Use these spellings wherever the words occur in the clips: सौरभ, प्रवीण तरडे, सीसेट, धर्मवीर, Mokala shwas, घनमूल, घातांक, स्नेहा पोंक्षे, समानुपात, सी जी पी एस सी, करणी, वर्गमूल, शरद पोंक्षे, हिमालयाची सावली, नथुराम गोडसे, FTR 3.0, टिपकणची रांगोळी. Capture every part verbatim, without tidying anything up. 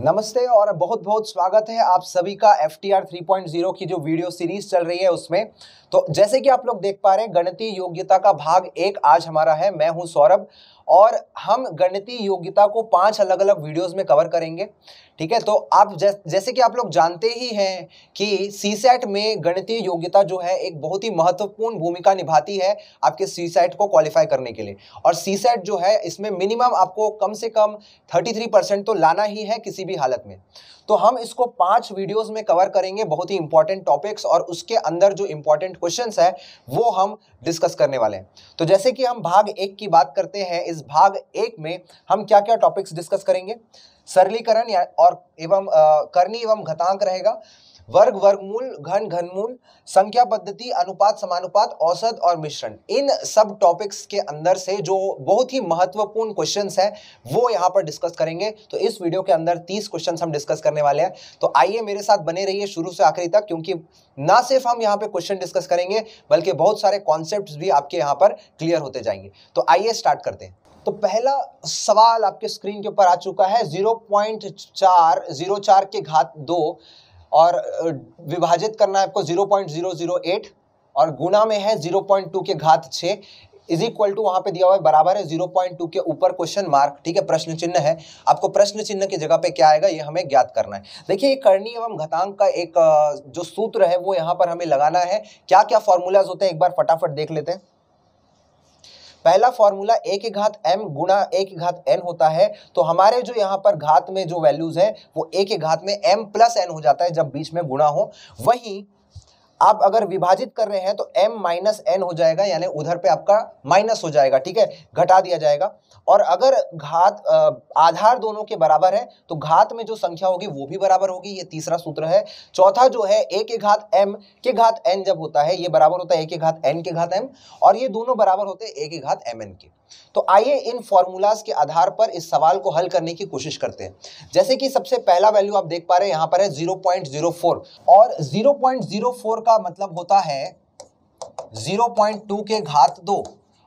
नमस्ते और बहुत बहुत स्वागत है आप सभी का F T R three point zero की जो वीडियो सीरीज चल रही है उसमें। तो जैसे कि आप लोग देख पा रहे हैं, गणितीय योग्यता का भाग एक आज हमारा है। मैं हूं सौरभ और हम गणितीय योग्यता को पांच अलग अलग वीडियोस में कवर करेंगे, ठीक है। तो आप जै, जैसे कि आप लोग जानते ही हैं कि सीसेट में गणितीय योग्यता जो है एक बहुत ही महत्वपूर्ण भूमिका निभाती है आपके सीसेट को क्वालिफाई करने के लिए। और सीसेट जो है इसमें मिनिमम आपको कम से कम तैंतीस परसेंट तो लाना ही है किसी भी हालत में। तो हम इसको पांच वीडियोस में कवर करेंगे, बहुत ही इंपॉर्टेंट टॉपिक्स, और उसके अंदर जो इंपॉर्टेंट क्वेश्चंस है वो हम डिस्कस करने वाले हैं। तो जैसे कि हम भाग एक की बात करते हैं, इस भाग एक में हम क्या क्या टॉपिक्स डिस्कस करेंगे? सरलीकरण या और एवं करनी एवं घातांक रहेगा, वर्ग वर्गमूल, घन घनमूल, संख्या पद्धति, अनुपात समानुपात, औसत और मिश्रण। इन सब टॉपिक्स के अंदर से जो बहुत ही महत्वपूर्ण क्वेश्चंस हैं वो यहाँ पर डिस्कस करेंगे। तो इस वीडियो के अंदर तीस क्वेश्चंस हम डिस्कस करने वाले हैं। तो आइए मेरे साथ बने रहिए शुरू से आखिरी तक, क्योंकि ना सिर्फ हम यहाँ पर क्वेश्चन डिस्कस करेंगे बल्कि बहुत सारे कॉन्सेप्ट भी आपके यहाँ पर क्लियर होते जाएंगे। तो आइए स्टार्ट करते हैं। तो पहला सवाल आपके स्क्रीन के ऊपर आ चुका है, जीरो पॉइंट चार जीरो चार के घात दो और विभाजित करना है आपको zero point zero zero eight और गुणा में है जीरो पॉइंट टू के घात छः इज इक्वल टू, वहाँ पे दिया हुआ है बराबर है जीरो पॉइंट टू के ऊपर क्वेश्चन मार्क, ठीक है, प्रश्न चिन्ह है। आपको प्रश्न चिन्ह की जगह पे क्या आएगा ये हमें ज्ञात करना है। देखिए ये करनी एवं घातांक का एक जो सूत्र है वो यहाँ पर हमें लगाना है। क्या क्या फॉर्मूलाज होते हैं एक बार फटाफट देख लेते हैं। पहला फॉर्मूला ए के घात एम गुणा ए के घात एन होता है। तो हमारे जो यहाँ पर घात में जो वैल्यूज हैं वो ए के घात में एम प्लस एन हो जाता है जब बीच में गुणा हो। वहीं आप अगर विभाजित कर रहे हैं तो m माइनस एन हो जाएगा, यानी उधर पे आपका माइनस हो जाएगा, ठीक है, घटा दिया जाएगा। और अगर घात आधार दोनों के बराबर है तो घात में जो संख्या होगी वो भी बराबर होगी, ये तीसरा सूत्र है। चौथा जो है a के घात m के घात n जब होता है ये बराबर होता है a के घात n के घात m, और ये दोनों बराबर होते हैं a के घात एम एन के। तो आइए इन फॉर्मूलाज के आधार पर इस सवाल को हल करने की कोशिश करते हैं। जैसे कि सबसे पहला वैल्यू आप देख पा रहे हैं यहाँ पर है जीरो पॉइंट ज़ीरो फोर, और जीरो पॉइंट ज़ीरो फोर का मतलब होता है जीरो पॉइंट टू के घात दो,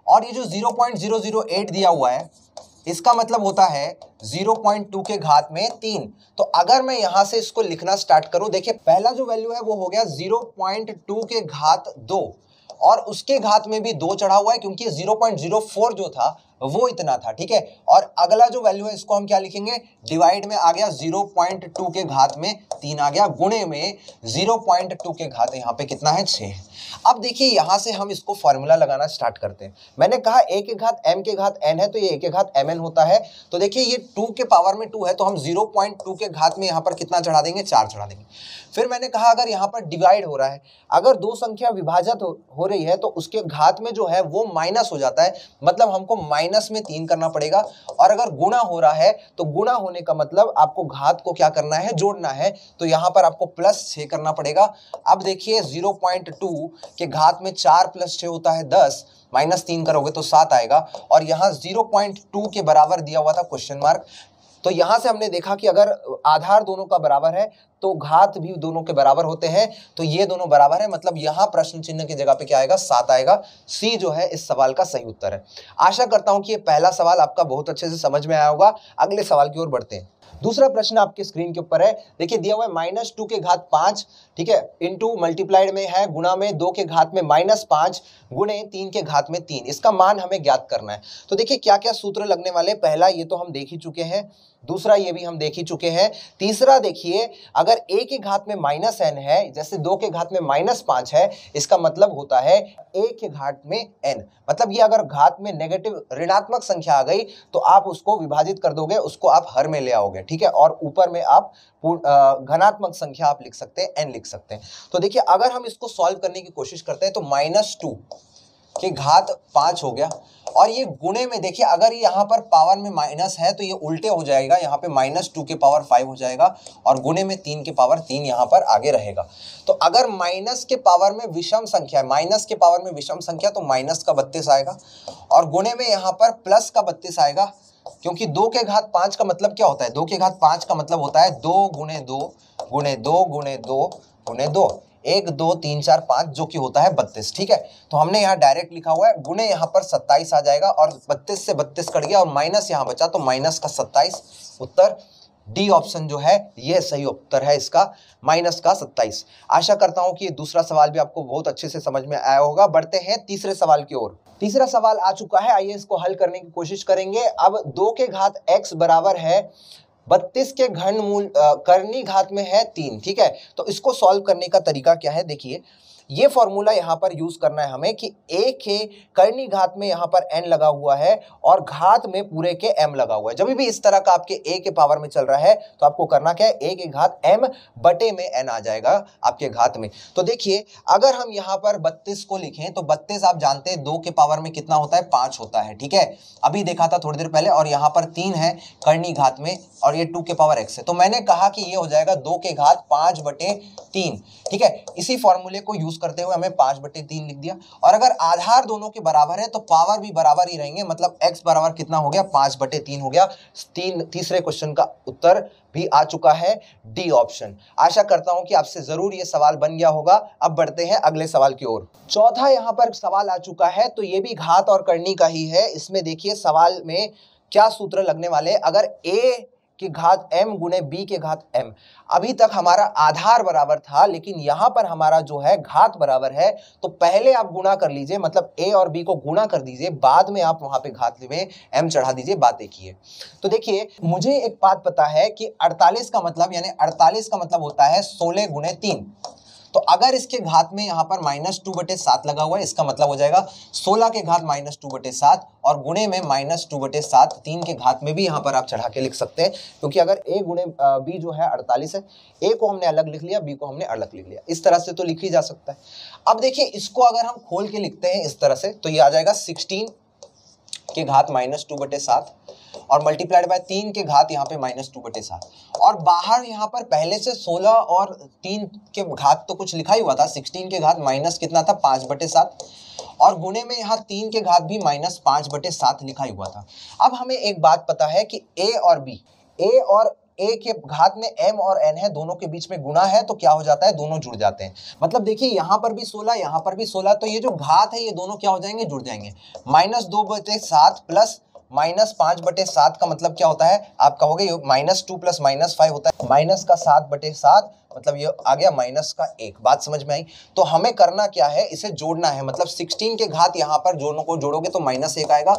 और ये जो zero point zero zero eight दिया हुआ है इसका मतलब होता है जीरो पॉइंट टू के घात में तीन। तो अगर मैं यहाँ से इसको लिखना स्टार्ट करूँ, देखिए पहला जो वैल्यू है वो हो गया जीरो पॉइंट टू के घात दो, और उसके घात में भी दो चढ़ा हुआ है क्योंकि जीरो पॉइंट ज़ीरो फोर जो था वो इतना था, ठीक है। और अगला जो वैल्यू है इसको हम क्या लिखेंगे, डिवाइड में आ गया जीरो पॉइंट टू के घात में तीन आ गया, गुणे में जीरो पॉइंट टू के घात यहाँ पे कितना है छः। अब देखिए यहाँ से हम इसको फॉर्मूला लगाना स्टार्ट करते हैं। मैंने कहा a के घात m के घात n है तो ये a के घात mn होता है। तो देखिए ये टू के पावर में टू है तो हम जीरो पॉइंट टू के घात में यहाँ पर कितना चढ़ा देंगे, चार चढ़ा देंगे। फिर मैंने कहा अगर यहाँ पर डिवाइड हो रहा है, अगर दो संख्या विभाजित हो, हो रही है तो उसके घात में जो है वो माइनस हो जाता है, मतलब हमको माइनस में तीन करना पड़ेगा। और अगर गुणा हो रहा है तो गुणा होने का मतलब आपको घात को क्या करना है, जोड़ना है, तो यहाँ पर आपको प्लस छः करना पड़ेगा। अब देखिए जीरो पॉइंट टू के घात में चार प्लस छः होता है दस, माइनस तीन करोगे तो सात आएगा, और यहाँ जीरो पॉइंट टू के बराबर दिया हुआ था क्वेश्चन मार्क। तो यहाँ से हमने देखा कि अगर आधार दोनों का बराबर है तो घात भी दोनों के बराबर होते हैं, तो ये दोनों बराबर है, मतलब यहाँ प्रश्न चिन्ह की जगह पे क्या आएगा, सात आएगा। सी जो है इस सवाल का सही उत्तर है। आशा करता हूँ कि ये पहला सवाल आपका बहुत अच्छे से समझ में आया होगा। अगले सवाल की ओर बढ़ते हैं। दूसरा प्रश्न आपके स्क्रीन के ऊपर है। देखिए दिया हुआ है माइनस टू के घात पाँच, ठीक है, इंटू मल्टीप्लाइड में है गुणा में दो के घात में माइनस पाँच गुणे तीन के घात में तीन। इसका मान हमें ज्ञात करना है। तो देखिए क्या क्या सूत्र लगने वाले, पहला ये तो हम देख ही चुके हैं, दूसरा ये भी हम देख ही चुके हैं। तीसरा देखिए अगर a के घात में माइनस एन है, जैसे दो के घात में माइनस पाँच है, इसका मतलब होता है a के घात में n, मतलब ये अगर घात में नेगेटिव ऋणात्मक संख्या आ गई तो आप उसको विभाजित कर दोगे, उसको आप हर में ले आओगे, ठीक है, और ऊपर में आप घनात्मक संख्या आप लिख सकते हैं, n लिख सकते हैं। तो देखिए अगर हम इसको सॉल्व करने की कोशिश करते हैं तो माइनस टू के घात पाँच हो गया, और ये गुणे में देखिए अगर यहाँ पर पावर में माइनस है तो ये उल्टे हो जाएगा, यहाँ पे माइनस टू के पावर फाइव हो जाएगा, और गुणे में तीन के पावर तीन यहाँ पर आगे रहेगा। तो अगर माइनस के पावर में विषम संख्या है, माइनस के पावर में विषम संख्या तो माइनस का बत्तीस आएगा, और गुणे में यहाँ पर प्लस का बत्तीस आएगा, क्योंकि दो के घात पाँच का मतलब क्या होता है, दो के घात पाँच का मतलब होता है दो गुणे दो गुणे दो गुणे दो गुणे दो, एक दो तीन चार पाँच, जो कि होता है बत्तीस, ठीक है। तो हमने यहाँ डायरेक्ट लिखा हुआ है, गुणे यहाँ पर सत्ताईस आ जाएगा, और बत्तीस से बत्तीस कट गया और माइनस यहाँ बचा तो माइनस का सत्ताईस, उत्तर डी ऑप्शन जो है ये सही उत्तर है इसका, माइनस का सत्ताईस। आशा करता हूं कि ये दूसरा सवाल भी आपको बहुत अच्छे से समझ में आया होगा। बढ़ते हैं तीसरे सवाल की ओर। तीसरा सवाल आ चुका है, आइए इसको हल करने की कोशिश करेंगे। अब दो के घात एक्स बराबर है बत्तीस के घनमूल करनी घात में है तीन, ठीक है। तो इसको सॉल्व करने का तरीका क्या है, देखिए ये फॉर्मूला यहाँ पर यूज़ करना है हमें कि a के करनी घात में यहाँ पर n लगा हुआ है और घात में पूरे के m लगा हुआ है। जब भी इस तरह का आपके a के पावर में चल रहा है तो आपको करना क्या है, a के घात m बटे में n आ जाएगा आपके घात में। तो देखिए अगर हम यहाँ पर बत्तीस को लिखें तो बत्तीस आप जानते हैं दो के पावर में कितना होता है, पाँच होता है, ठीक है। अभी देखा था थोड़ी देर पहले, और यहाँ पर तीन है करनी घात में और ये टू के पावर x है। तो मैंने कहा कि ये हो जाएगा दो के घात पाँच बटे तीन, ठीक है। इसी फॉर्मूले को यूज करते हुए हमें पांच बटे तीन लिख दिया, और अगर आधार दोनों के बराबर है तो पावर भी बराबर ही रहेंगे, मतलब x बराबर कितना हो गया, पांच बटे तीन हो गया। तीन तीसरे क्वेश्चन का उत्तर भी आ चुका है डी ऑप्शन। आशा करता हूं कि आपसे जरूर ये सवाल बन गया होगा। अब बढ़ते हैं अगले सवाल की ओर। चौथा यहाँ पर सवाल आ चुका है, तो ये भी घात और करनी का ही है। इसमें देखिए सवाल में क्या सूत्र लगने वाले, अगर ए कि घात m गुणे बी के घात m, अभी तक हमारा आधार बराबर था लेकिन यहाँ पर हमारा जो है घात बराबर है, तो पहले आप गुणा कर लीजिए, मतलब a और b को गुणा कर दीजिए, बाद में आप वहाँ पे घात में m चढ़ा दीजिए, बात देखिए। तो देखिए मुझे एक बात पता है कि अड़तालीस का मतलब यानी अड़तालीस का मतलब होता है सोलह गुणे तीन। तो अगर इसके घात में यहाँ पर माइनस टू बटे सात लगा हुआ है, इसका मतलब हो जाएगा सोलह के घात माइनस टू बटे सात, और गुणे में माइनस टू बटे सात, तीन के घात में भी यहाँ पर आप चढ़ा के लिख सकते हैं, क्योंकि अगर ए गुणे बी जो है अड़तालीस है, ए को हमने अलग लिख लिया, बी को हमने अलग लिख लिया, इस तरह से तो लिखी जा सकता है। अब देखिए इसको अगर हम खोल के लिखते हैं इस तरह से, तो ये आ जाएगा सिक्सटीन के घात माइनस टू बटे सात और मल्टीप्लाइड बाय तीन के घात यहाँ पे माइनस टू बटे सात, और बाहर यहाँ पर पहले से सोलह और तीन के घात तो कुछ लिखा ही हुआ था, सोलह के घात माइनस कितना था, पाँच बटे सात, और गुणे में यहाँ तीन के घात भी माइनस पाँच बटे सात लिखा ही हुआ था। अब हमें एक बात पता है कि a और b, a और a के घात में m और n है, दोनों के बीच में गुणा है, तो क्या हो जाता है, दोनों जुड़ जाते हैं। मतलब देखिए यहाँ पर भी सोलह, यहाँ पर भी सोलह, तो ये जो घात है ये दोनों क्या हो जाएंगे, जुड़ जाएंगे। माइनस दो बटे सात प्लस माइनस पाँच बटे सात का मतलब क्या होता है, आप कहोगे minus two plus minus five होता है, माइनस का सात बटे सात मतलब ये आ गया माइनस का एक। बात समझ में आई। तो हमें करना क्या है, इसे जोड़ना है, मतलब सोलह के घात यहाँ पर जोड़ों को जोड़ोगे तो माइनस एक आएगा,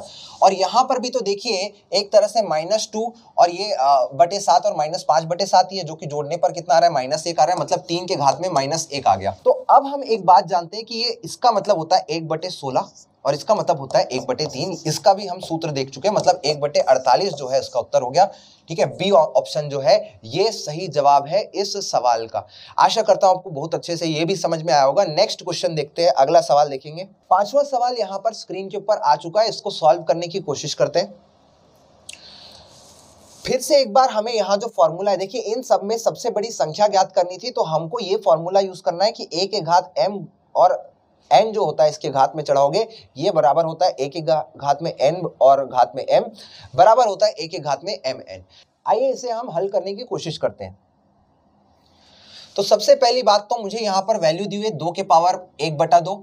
और यहाँ पर भी तो देखिए एक तरह से माइनस टू और ये बटे सात और माइनस पाँच बटे सात ही है, जो कि जोड़ने पर कितना आ रहा है, माइनस एक आ रहा है, मतलब तीन के घात में माइनस एक आ गया। तो अब हम एक बात जानते हैं कि ये इसका मतलब होता है एक बटे सोलह और इसका मतलब होता है एक बटे तीन। इसका भी हम सूत्र देख चुके हैं, मतलब एक बटे अड़तालीस जो है इसका उत्तर हो गया, ठीक है। बी ऑप्शन जो है ये सही जवाब है इस सवाल का। आशा करता हूँ आपको बहुत अच्छे से ये भी समझ में आया होगा। नेक्स्ट क्वेश्चन देखते हैं, अगला सवाल देखेंगे। पांचवा सवाल यहाँ पर स्क्रीन के ऊपर आ चुका है, इसको सॉल्व करने की कोशिश करते हैं। फिर से एक बार हमें यहाँ जो फॉर्मूला है, देखिए इन सब में सबसे बड़ी संख्या ज्ञात करनी थी, तो हमको ये फॉर्मूला यूज करना है कि ए के घात एम और n जो होता है इसके घात में चढ़ाओगे, ये बराबर होता है a के घात में n और घात में m बराबर होता है a के घात में mn। आइए इसे हम हल करने की कोशिश करते हैं। तो सबसे पहली बात तो मुझे यहाँ पर वैल्यू दी हुई है दो के पावर एक बटा दो,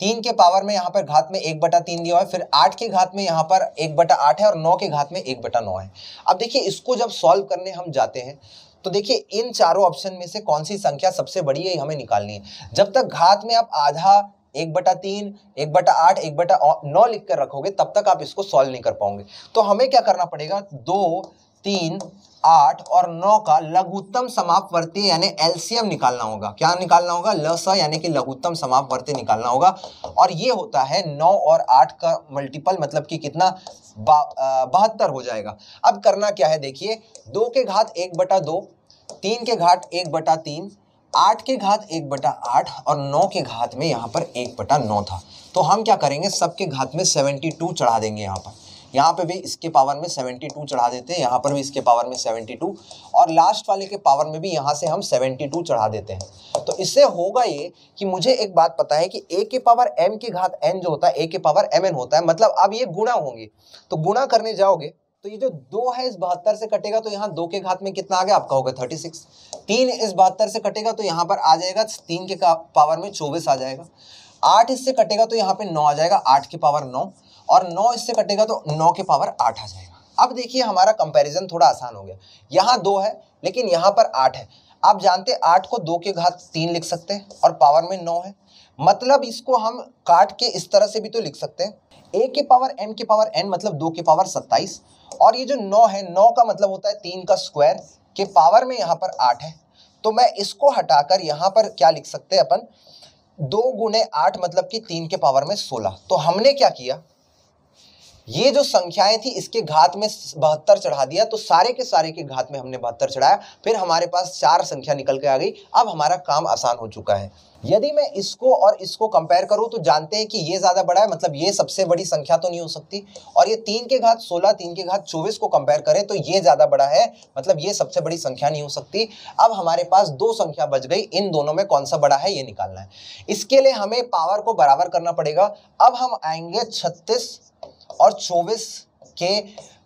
तीन के पावर में यहाँ पर घात में एक बटा तीन दिया हुआ है, फिर आठ के घात में यहाँ पर एक बटा आठ है और नौ के घात में एक बटा नौ है। अब देखिए इसको जब सॉल्व करने हम जाते हैं तो देखिए इन चारों ऑप्शन में से कौन सी संख्या सबसे बड़ी है हमें निकालनी है। जब तक घात में आप आधा, एक बटा तीन, एक बटा आठ, एक बटा नौ लिख कर रखोगे तब तक आप इसको सॉल्व नहीं कर पाओगे। तो हमें क्या करना पड़ेगा, दो, तीन, आठ और नौ का लघुत्तम समापवर्ती यानी एलसीएम निकालना होगा। क्या निकालना होगा, लसा यानी कि लघुत्तम समापवर्ती निकालना होगा, और ये होता है नौ और आठ का मल्टीपल, मतलब कि कितना, बहत्तर हो जाएगा। अब करना क्या है, देखिए दो के घात एक बटा दो, तीन के घाट एक बटा तीन, आठ के घात एक बटा आठ और नौ के घात में यहाँ पर एक बटा नौ था। तो हम क्या करेंगे, सबके घात में बहत्तर चढ़ा देंगे। यहाँ पर यहाँ पे भी इसके पावर में बहत्तर चढ़ा देते हैं, यहाँ पर भी इसके पावर में बहत्तर और लास्ट वाले के पावर में भी यहाँ से हम बहत्तर चढ़ा देते हैं। तो इससे होगा ये कि मुझे एक बात पता है कि a के पावर m के घात n जो होता है a के पावर mn होता है, मतलब अब ये गुणा होंगे। तो गुणा करने जाओगे तो ये जो दो है इस बहत्तर से कटेगा, तो यहाँ दो के घात में कितना आ गया, आपका होगा छत्तीस। तीन इस बहत्तर से कटेगा तो यहाँ पर आ जाएगा तीन के पावर में चौबीस आ जाएगा। आठ इससे कटेगा तो यहाँ पे नौ आ जाएगा, आठ के पावर नौ, और नौ इससे कटेगा तो नौ के पावर आठ आ जाएगा। अब देखिए हमारा कंपैरिजन थोड़ा आसान हो गया। यहाँ दो है लेकिन यहाँ पर आठ है। आप जानते हैं आठ को दो के घात तीन लिख सकते हैं और पावर में नौ है, मतलब इसको हम काट के इस तरह से भी तो लिख सकते हैं। ए के पावर एम के पावर एन मतलब दो के पावर सत्ताईस, और ये जो नौ है नौ का मतलब होता है तीन का स्क्वायर के पावर में यहाँ पर आठ है। तो मैं इसको हटाकर यहाँ पर क्या लिख सकते हैं अपन, दो गुणे आठ मतलब कि तीन के पावर में सोलह। तो हमने क्या किया, ये जो संख्याएं थी इसके घात में बहत्तर चढ़ा दिया, तो सारे के सारे के घात में हमने बहत्तर चढ़ाया, फिर हमारे पास चार संख्या निकल के आ गई। अब हमारा काम आसान हो चुका है। यदि मैं इसको और इसको कंपेयर करूं तो जानते हैं कि ये ज़्यादा बड़ा है, मतलब ये सबसे बड़ी संख्या तो नहीं हो सकती, और ये तीन के घात सोलह तीन के घात चौबीस को कंपेयर करें तो ये ज़्यादा बड़ा है, मतलब ये सबसे बड़ी संख्या नहीं हो सकती। अब हमारे पास दो संख्या बच गई, इन दोनों में कौन सा बड़ा है ये निकालना है। इसके लिए हमें पावर को बराबर करना पड़ेगा। अब हम आएंगे छत्तीस और चौबीस के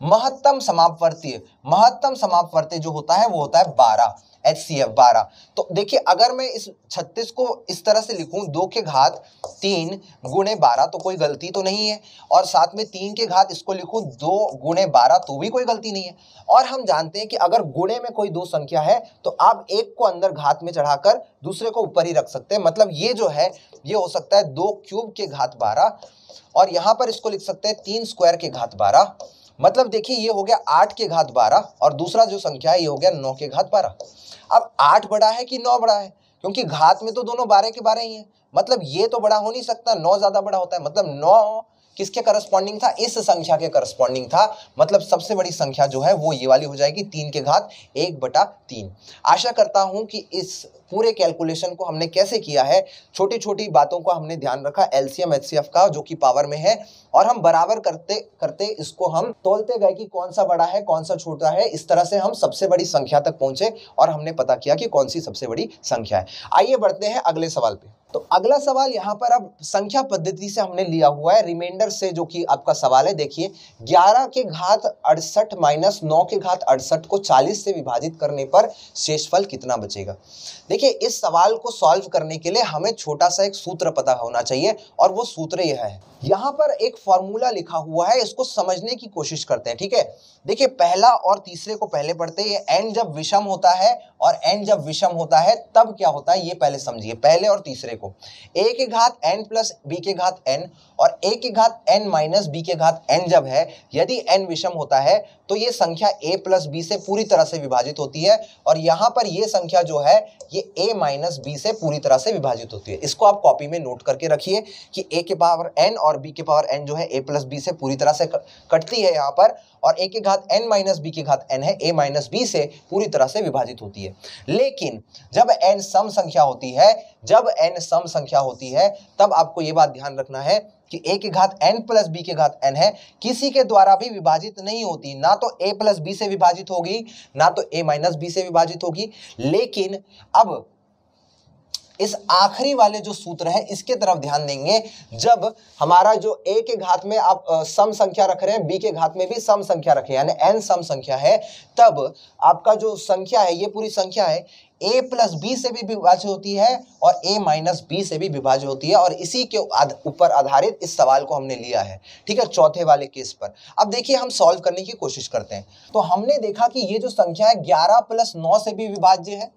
महत्तम समापवर्तीय। महत्तम समापवर्तीय जो होता है वो होता है बारह, एच सी एफ बारह। तो देखिए अगर मैं इस छत्तीस को इस तरह से लिखूं, दो के घात तीन गुणे बारह तो कोई गलती तो नहीं है, और साथ में तीन के घात इसको लिखूं दो गुणे बारह तो भी कोई गलती नहीं है। और हम जानते हैं कि अगर गुणे में कोई दो संख्या है तो आप एक को अंदर घात में चढ़ाकर दूसरे को ऊपर ही रख सकते हैं, मतलब ये जो है ये हो सकता है दो क्यूब के घात बारह, और यहाँ पर इसको लिख सकते हैं तीन स्क्वायर के घात बारह, मतलब देखिए ये हो गया आठ के घात बारह, और दूसरा जो संख्या है ये हो गया नौ के घात बारह। अब आठ बड़ा है कि नौ बड़ा है, क्योंकि घात में तो दोनों बारह के बारह ही है, मतलब ये तो बड़ा हो नहीं सकता, नौ ज़्यादा बड़ा होता है। मतलब नौ किसके करस्पॉन्डिंग था, इस संख्या के करस्पॉन्डिंग था, मतलब सबसे बड़ी संख्या जो है वो ये वाली हो जाएगी, तीन के घात एक बटा तीन। आशा करता हूँ कि इस पूरे कैलकुलेशन को हमने कैसे किया है, छोटी छोटी बातों का हमने ध्यान रखा, एलसीएम एचसीएफ का जो कि पावर में है, और हम बराबर करते करते इसको हम तोलते गए कि कौन सा बड़ा है कौन सा छोटा है। इस तरह से हम सबसे बड़ी संख्या तक पहुंचे और हमने पता किया कि कौन सी सबसे बड़ी संख्या है। आइए बढ़ते हैं अगले सवाल पे। तो अगला सवाल यहाँ पर अब संख्या पद्धति से हमने लिया हुआ है, रिमाइंडर से जो कि आपका सवाल है। देखिए ग्यारह के घात अड़सठ माइनस नौ के घात अड़सठ को चालीस से विभाजित करने पर शेषफल कितना बचेगा। देखिए इस सवाल को सॉल्व करने के लिए हमें छोटा सा एक सूत्र पता होना चाहिए, और वो सूत्र यह है, यहाँ पर एक फॉर्मूला लिखा हुआ है, इसको समझने की कोशिश करते हैं। ठीक है, देखिए पहला और तीसरे को पहले पढ़ते हैं। एन जब विषम होता है और एन जब विषम होता है तब क्या होता है ये पहले समझिए, पहले और तीसरे को। ए के घात एन प्लस बी के घात एन और ए के घात एन माइनस बी के घात एन जब है, यदि एन विषम होता है तो ये संख्या ए प्लस बी से पूरी तरह से विभाजित होती है, और यहाँ पर ये संख्या जो है ये ए माइनस बी से पूरी तरह से विभाजित होती है। इसको आप कॉपी में नोट करके रखिए कि ए के पावर एन और बी के पावर एन जो है ए प्लस बी से पूरी तरह से कटती है यहाँ पर, और ए के घात एन माइनस बी के घात एन है ए माइनस बी से पूरी तरह से विभाजित होती है। लेकिन जब एन सम संख्या होती है, जब एन सम संख्या होती है तब आपको ये बात ध्यान रखना है कि ए के घात एन प्लस बी के घात एन है किसी के द्वारा भी विभाजित नहीं होती, ना तो ए प्लस बी से विभाजित होगी ना तो ए माइनस बी से विभाजित होगी। लेकिन अब इस आखिरी वाले जो सूत्र है इसके तरफ ध्यान देंगे, जब हमारा जो a के घात में आप सम संख्या रख रहे हैं b के घात में भी सम संख्या रखें यानी n सम संख्या है, तब आपका जो संख्या है ये पूरी संख्या है a प्लस बी से भी विभाज्य होती है और a माइनस बी से भी विभाज्य होती है, और इसी के ऊपर आधारित इस सवाल को हमने लिया है। ठीक है, चौथे वाले केस पर अब देखिए हम सॉल्व करने की कोशिश करते हैं। तो हमने देखा कि ये जो संख्या है ग्यारह प्लस नौ से भी विभाज्य है,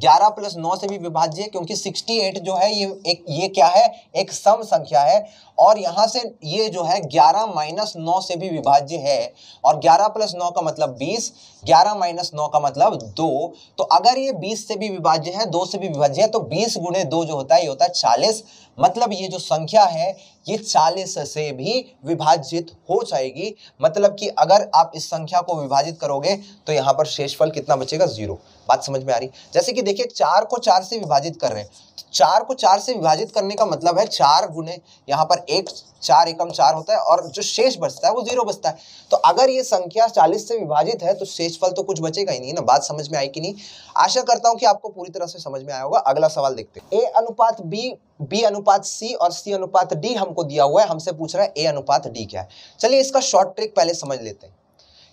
ग्यारह प्लस नौ से भी विभाज्य है, क्योंकि अड़सठ जो है ये एक ये क्या है एक सम संख्या है, और यहाँ से ये जो है ग्यारह माइनस नौ से भी विभाज्य है, और ग्यारह प्लस नौ का मतलब बीस, ग्यारह माइनस नौ का मतलब दो, तो अगर ये बीस से भी विभाज्य है दो से भी विभाज्य है तो बीस गुणे दो जो होता है ये होता है चालीस, मतलब ये जो संख्या है ये चालीस से भी विभाजित हो जाएगी। मतलब कि अगर आप इस संख्या को विभाजित करोगे तो यहाँ पर शेषफल कितना बचेगा, जीरो। बात समझ में आ रही। जैसे कि देखिए चार को चार से विभाजित कर रहे हैं, चार को चार से विभाजित करने का मतलब है चार गुने यहाँ पर एक, चार एकम चार होता है और जो शेष बचता है वो जीरो बचता है। तो अगर ये संख्या चालीस से विभाजित है तो शेषफल तो कुछ बचेगा ही नहीं ना। बात समझ में आई कि नहीं? आशा करता हूँ कि आपको पूरी तरह से समझ में आया होगा। अगला सवाल देखते हैं। ए अनुपात बी, बी अनुपात सी और सी अनुपात डी हमको दिया हुआ है। हमसे पूछ रहा है ए अनुपात डी क्या है। चलिए इसका शॉर्ट ट्रिक पहले समझ लेते हैं।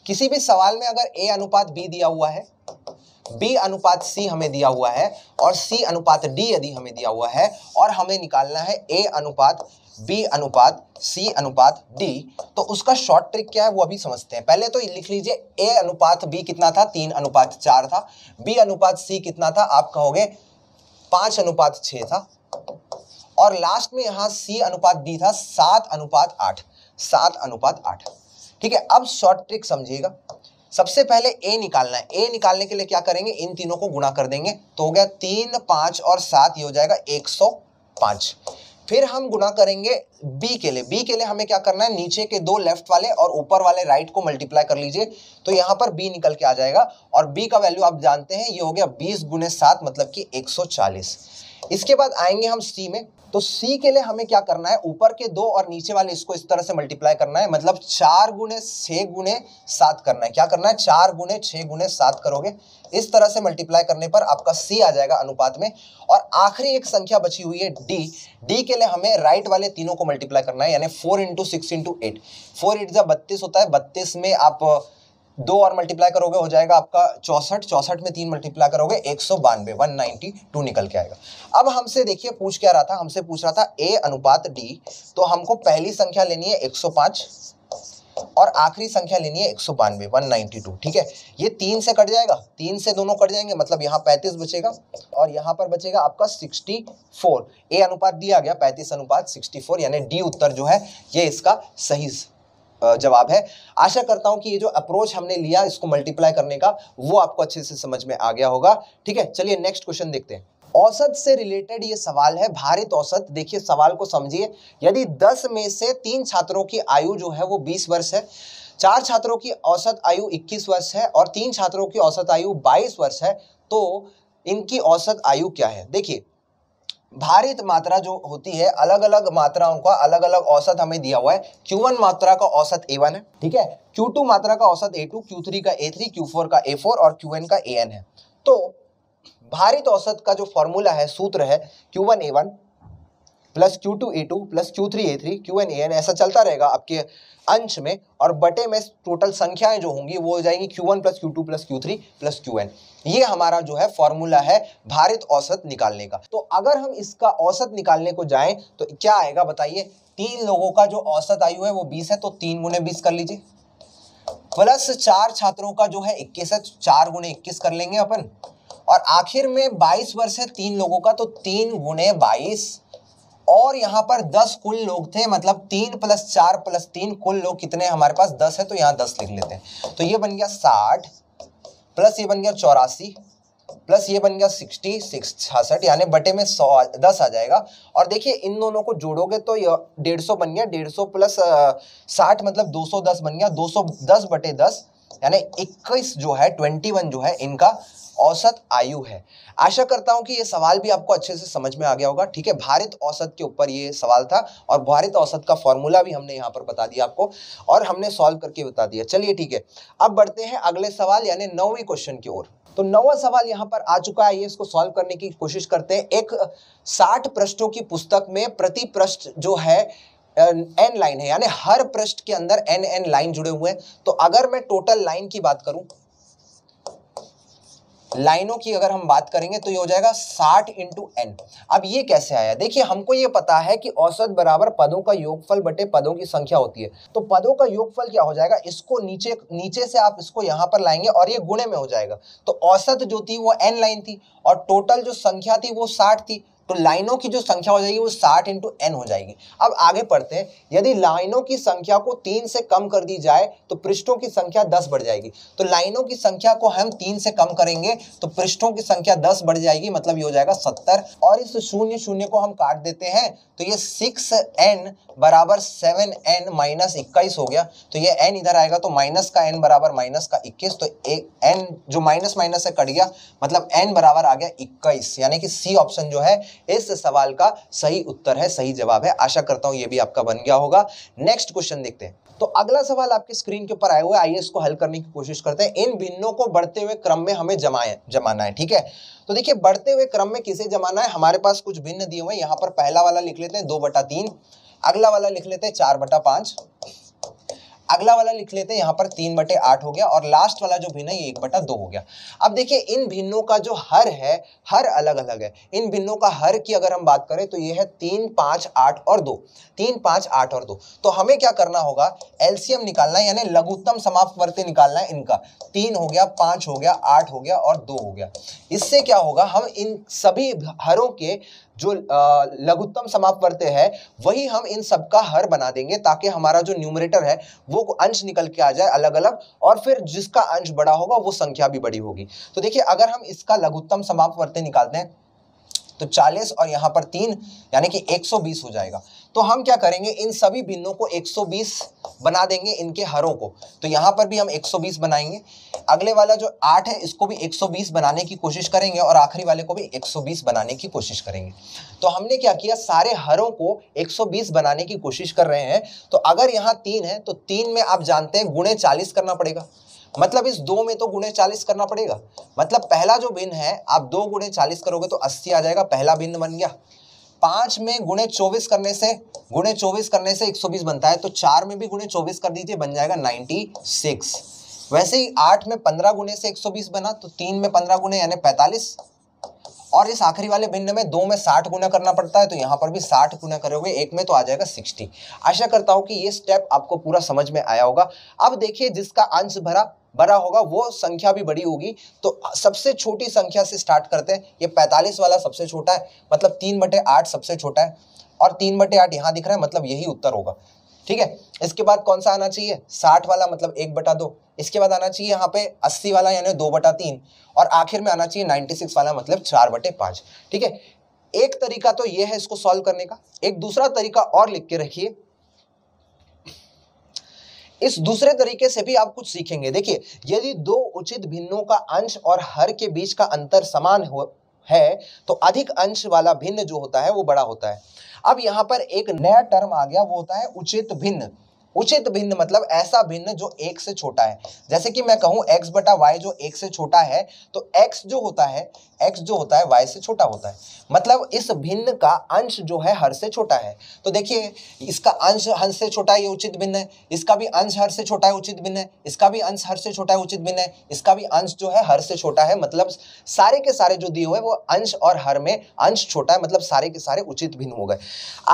किसी भी सवाल में अगर ए अनुपात बी दिया हुआ है बी अनुपात सी हमें दिया हुआ है और सी अनुपात डी यदि हमें दिया हुआ है और हमें निकालना है ए अनुपात बी अनुपात सी अनुपात डी, तो उसका शॉर्ट ट्रिक क्या है वो अभी समझते हैं। पहले तो लिख लीजिए ए अनुपात बी कितना था, तीन अनुपात चार था, बी अनुपात सी कितना था, आप कहोगे पाँच अनुपात छः था, और लास्ट में यहाँ सी अनुपात डी था सात अनुपात आठ, सात अनुपात आठ। ठीक है, अब शॉर्ट ट्रिक समझिएगा। सबसे पहले ए निकालना है, ए निकालने के लिए क्या करेंगे, इन तीनों को गुणा कर देंगे, तो हो गया तीन पाँच और सात, ये हो जाएगा एक सौ पाँच। फिर हम गुणा करेंगे बी के लिए, बी के लिए हमें क्या करना है, नीचे के दो लेफ्ट वाले और ऊपर वाले राइट को मल्टीप्लाई कर लीजिए, तो यहाँ पर बी निकल के आ जाएगा और बी का वैल्यू आप जानते हैं, ये हो गया बीस गुने सात मतलब कि एक सौ चालीस। इसके बाद आएंगे हम सी में, तो सी के लिए हमें क्या करना है, ऊपर के दो और नीचे वाले इसको इस तरह से मल्टीप्लाई करना है, मतलब चार गुने छः गुने सात करना है। क्या करना है, चार गुने छः गुने सात करोगे, इस तरह से मल्टीप्लाई करने पर आपका सी आ जाएगा अनुपात में। और आखिरी एक संख्या बची हुई है डी, डी के लिए हमें राइट वाले तीनों को मल्टीप्लाई करना है, यानी four into six into eight, four eight जब बत्तीस होता है, बत्तीस में आप दो और मल्टीप्लाई करोगे हो जाएगा आपका चौसठ, चौसठ में तीन मल्टीप्लाई करोगे एक सौ बानवे वन नाइन्टी टू निकल के आएगा। अब हमसे देखिए पूछ क्या रहा था, हमसे पूछ रहा था ए अनुपात डी, तो हमको पहली संख्या लेनी है एक सौ पाँच और आखिरी संख्या लेनी है एक सौ बानवे वन नाइन्टी टू। ठीक है, ये तीन से कट जाएगा, तीन से दोनों कट जाएंगे, मतलब यहाँ पैंतीस बचेगा और यहाँ पर बचेगा आपका सिक्सटी फोर। ए अनुपात दिया गया पैंतीस अनुपात सिक्सटी फोर, यानी डी उत्तर जो है ये इसका सही जवाब है। आशा करता हूँ कि ये जो अप्रोच हमने लिया इसको मल्टीप्लाई करने का वो आपको अच्छे से समझ में आ गया होगा। ठीक है, चलिए नेक्स्ट क्वेश्चन देखते हैं। औसत से रिलेटेड ये सवाल है, भारत औसत। देखिए सवाल को समझिए, यदि दस में से तीन छात्रों की आयु जो है वो बीस वर्ष है, चार छात्रों की औसत आयु इक्कीस वर्ष है और तीन छात्रों की औसत आयु बाईस वर्ष है, तो इनकी औसत आयु क्या है। देखिए भारित मात्रा जो होती है, अलग अलग मात्राओं का अलग अलग औसत हमें दिया हुआ है। क्यू वन मात्रा का औसत ए वन है, ठीक है, क्यू टू मात्रा का औसत ए टू, क्यू थ्री का ए थ्री, क्यू फोर का ए फोर और क्यू एन का ए एन है। तो भारित औसत का जो फॉर्मूला है, सूत्र है, Q one A one plus Q two A two plus Q three A three Q N A N, ऐसा चलता रहेगा आपके अंश में, और बटे में टोटल संख्याएं जो होंगी वो हो जाएंगी Q one plus Q two plus Q three plus Q N. ये हमारा जो है फॉर्मूला है भारित औसत निकालने का। तो अगर हम इसका औसत निकालने को जाएं तो क्या आएगा बताइए, तीन लोगों का जो औसत आयु है वो बीस है, तो तीन गुने बीस कर लीजिए, प्लस चार छात्रों का जो है इक्कीस है, चार गुने इक्कीस कर लेंगे अपन, और आखिर में बाईस वर्ष है तीन लोगों का, तो तीन गुने बाईस, और यहाँ पर दस कुल लोग थे, मतलब तीन प्लस चार प्लस तीन, कुल लोग कितने हमारे पास दस है, तो यहाँ दस लिख लेते हैं, तो ये बन गया साठ प्लस ये बन गया चौरासी प्लस ये बन गया सिक्सटी सिक्स छियासठ, यानी बटे में सौ दस आ जाएगा। और देखिए इन दोनों को जोड़ोगे तो ये डेढ़ सौ बन गया, डेढ़ सौ प्लस साठ मतलब दो सौ दस बन गया, दो सौ दस बटे दस यानी इक्कीस जो है, ट्वेंटी वन जो है इनका औसत आयु है। आशा करता हूं कि ये सवाल भी आपको अच्छे से समझ में आ गया होगा। ठीक है, भारित औसत के ऊपर ये सवाल था और भारित औसत का फॉर्मूला भी हमने यहाँ पर बता दिया आपको और हमने सॉल्व करके बता दिया। चलिए ठीक है, अब बढ़ते हैं अगले सवाल यानी नौवीं क्वेश्चन की ओर। तो नौवां सवाल यहाँ पर आ चुका है, ये इसको सॉल्व करने की कोशिश करते हैं। एक साठ पृष्ठों की पुस्तक में प्रति पृष्ठ जो है एन लाइन है, यानी हर पृष्ठ के अंदर एन एन लाइन जुड़े हुए हैं। तो अगर मैं टोटल लाइन की बात करूं, लाइनों की अगर हम बात करेंगे तो ये हो जाएगा साठ इंटू एन। अब ये कैसे आया, देखिए हमको ये पता है कि औसत बराबर पदों का योगफल बटे पदों की संख्या होती है, तो पदों का योगफल क्या हो जाएगा, इसको नीचे नीचे से आप इसको यहाँ पर लाएंगे और ये गुणे में हो जाएगा। तो औसत जो थी वो एन लाइन थी और टोटल जो संख्या थी वो साठ थी, तो लाइनों की जो संख्या हो जाएगी वो साठ इंटू एन हो जाएगी। अब आगे पढ़ते हैं, यदि लाइनों की संख्या को तीन से कम कर दी जाए तो पृष्ठों की संख्या दस बढ़ जाएगी। तो लाइनों की संख्या को हम तीन से कम करेंगे तो पृष्ठों की संख्या दस बढ़ जाएगी, मतलब ये हो जाएगा सत्तर, और इस शून्य शून्य को हम काट देते हैं तो ये सिक्स एन बराबर सेवन एन माइनस इक्कीस हो गया। तो ये एन इधर आएगा तो माइनस का एन बराबर माइनस का इक्कीस, तो एन जो माइनस माइनस से कट गया, मतलब एन बराबर आ गया इक्कीस, यानी कि सी ऑप्शन जो है इस सवाल का सही उत्तर है, सही जवाब है। आशा करता हूं ये भी आपका बन गया होगा। नेक्स्ट क्वेश्चन देखते हैं। तो अगला सवाल आपके स्क्रीन के ऊपर आया हुआ है, आइए इसको हल करने की कोशिश करते हैं। इन भिन्नों को बढ़ते हुए क्रम में हमें जमाएं जमाना है। ठीक है, तो देखिए बढ़ते हुए क्रम में किसे जमाना है, हमारे पास कुछ भिन्न दिए हुए हैं। यहाँ पर पहला वाला लिख लेते हैं दो बटा तीन, अगला वाला लिख लेते हैं चार बटा पाँच, अगला वाला लिख लेते हैं, यहाँ पर तीन बटे आठ हो गया और लास्ट वाला जो भिन्न है ये एक बटा दो हो गया। अब देखिए इन भिन्नों का जो हर है, हर अलग अलग है। इन भिन्नों का हर की अगर हम बात करें तो ये है तीन पाँच आठ और दो, तीन पाँच आठ और दो। तो हमें क्या करना होगा, एलसीएम निकालना है, यानी लघुत्तम समापवर्ती निकालना है इनका। तीन हो गया, पाँच हो गया, आठ हो गया और दो हो गया। इससे क्या होगा, हम इन सभी हरों के जो लघुत्तम समापवर्ती है वही हम इन सबका हर बना देंगे, ताकि हमारा जो न्यूमरेटर है वो अंश निकल के आ जाए अलग अलग, और फिर जिसका अंश बड़ा होगा वो संख्या भी बड़ी होगी। तो देखिए अगर हम इसका लघुत्तम समापवर्ती निकालते हैं तो चालीस और यहाँ पर तीन यानी कि एक सौ बीस हो जाएगा। तो हम क्या करेंगे, इन सभी भिन्नों को एक सौ बीस बना देंगे, इनके हरों को। तो यहाँ पर भी हम एक सौ बीस बनाएंगे, अगले वाला जो आठ है इसको भी एक सौ बीस बनाने की कोशिश करेंगे और आखिरी वाले को भी एक सौ बीस बनाने की कोशिश करेंगे। तो हमने क्या किया, सारे हरों को एक सौ बीस बनाने की कोशिश कर रहे हैं। तो अगर यहाँ तीन है तो तीन में आप जानते हैं गुणे चालीस करना पड़ेगा, मतलब इस दो में तो गुणे चालीस करना पड़ेगा। मतलब पहला जो भिन्न है आप दो गुणे चालीस करोगे तो अस्सी आ जाएगा, पहला भिन्न बन गया। पाँच में गुणे चौबीस करने से गुणे चौबीस करने से एक सौ बीस बनता है, तो चार में भी गुणे चौबीस कर दीजिए, बन जाएगा छियानवे। वैसे ही आठ में पंद्रह गुणे से एक सौ बीस बना, तो तीन में पंद्रह गुणे यानी पैंतालीस। और इस आखिरी वाले भिन्न में दो में साठ गुना करना पड़ता है, तो यहाँ पर भी साठ गुना करोगे एक में तो आ जाएगा साठ। आशा करता हूँ कि ये स्टेप आपको पूरा समझ में आया होगा। अब देखिए जिसका अंश भरा बड़ा होगा वो संख्या भी बड़ी होगी, तो सबसे छोटी संख्या से स्टार्ट करते हैं। ये पैंतालीस वाला सबसे छोटा है, मतलब तीन बटे आठ सबसे छोटा है, और तीन बटे आठ यहाँ दिख रहा है, मतलब यही उत्तर होगा। ठीक है, इसके बाद कौन सा आना चाहिए, साठ वाला, मतलब एक बटा दो। इसके बाद आना चाहिए यहाँ पे अस्सी वाला यानी दो बटा तीन, और आखिर में आना चाहिए नाइन्टी सिक्स वाला, मतलब चार बटे पाँच। ठीक है, एक तरीका तो ये है इसको सॉल्व करने का। एक दूसरा तरीका और लिख के रखिए, इस दूसरे तरीके से भी आप कुछ सीखेंगे। देखिए यदि दो उचित भिन्नों का अंश और हर के बीच का अंतर समान हो है तो अधिक अंश वाला भिन्न जो होता है वो बड़ा होता है। अब यहाँ पर एक नया टर्म आ गया, वो होता है उचित भिन्न। उचित भिन्न मतलब ऐसा भिन्न जो एक से छोटा है। जैसे कि मैं कहूँ x बटा y जो एक से छोटा है, तो x जो होता है x जो होता है y से छोटा होता है, मतलब इस भिन्न का अंश जो है हर से छोटा है। तो देखिए इसका अंश हर से छोटा है, ये उचित भिन्न है। इसका भी अंश हर से छोटा है, उचित भिन्न है। इसका भी अंश हर से छोटा है, उचित भिन्न है। इसका भी अंश जो है हर से छोटा है, मतलब सारे के सारे जो दिए हुए वो अंश और हर में अंश छोटा है, मतलब सारे के सारे उचित भिन्न हो गए।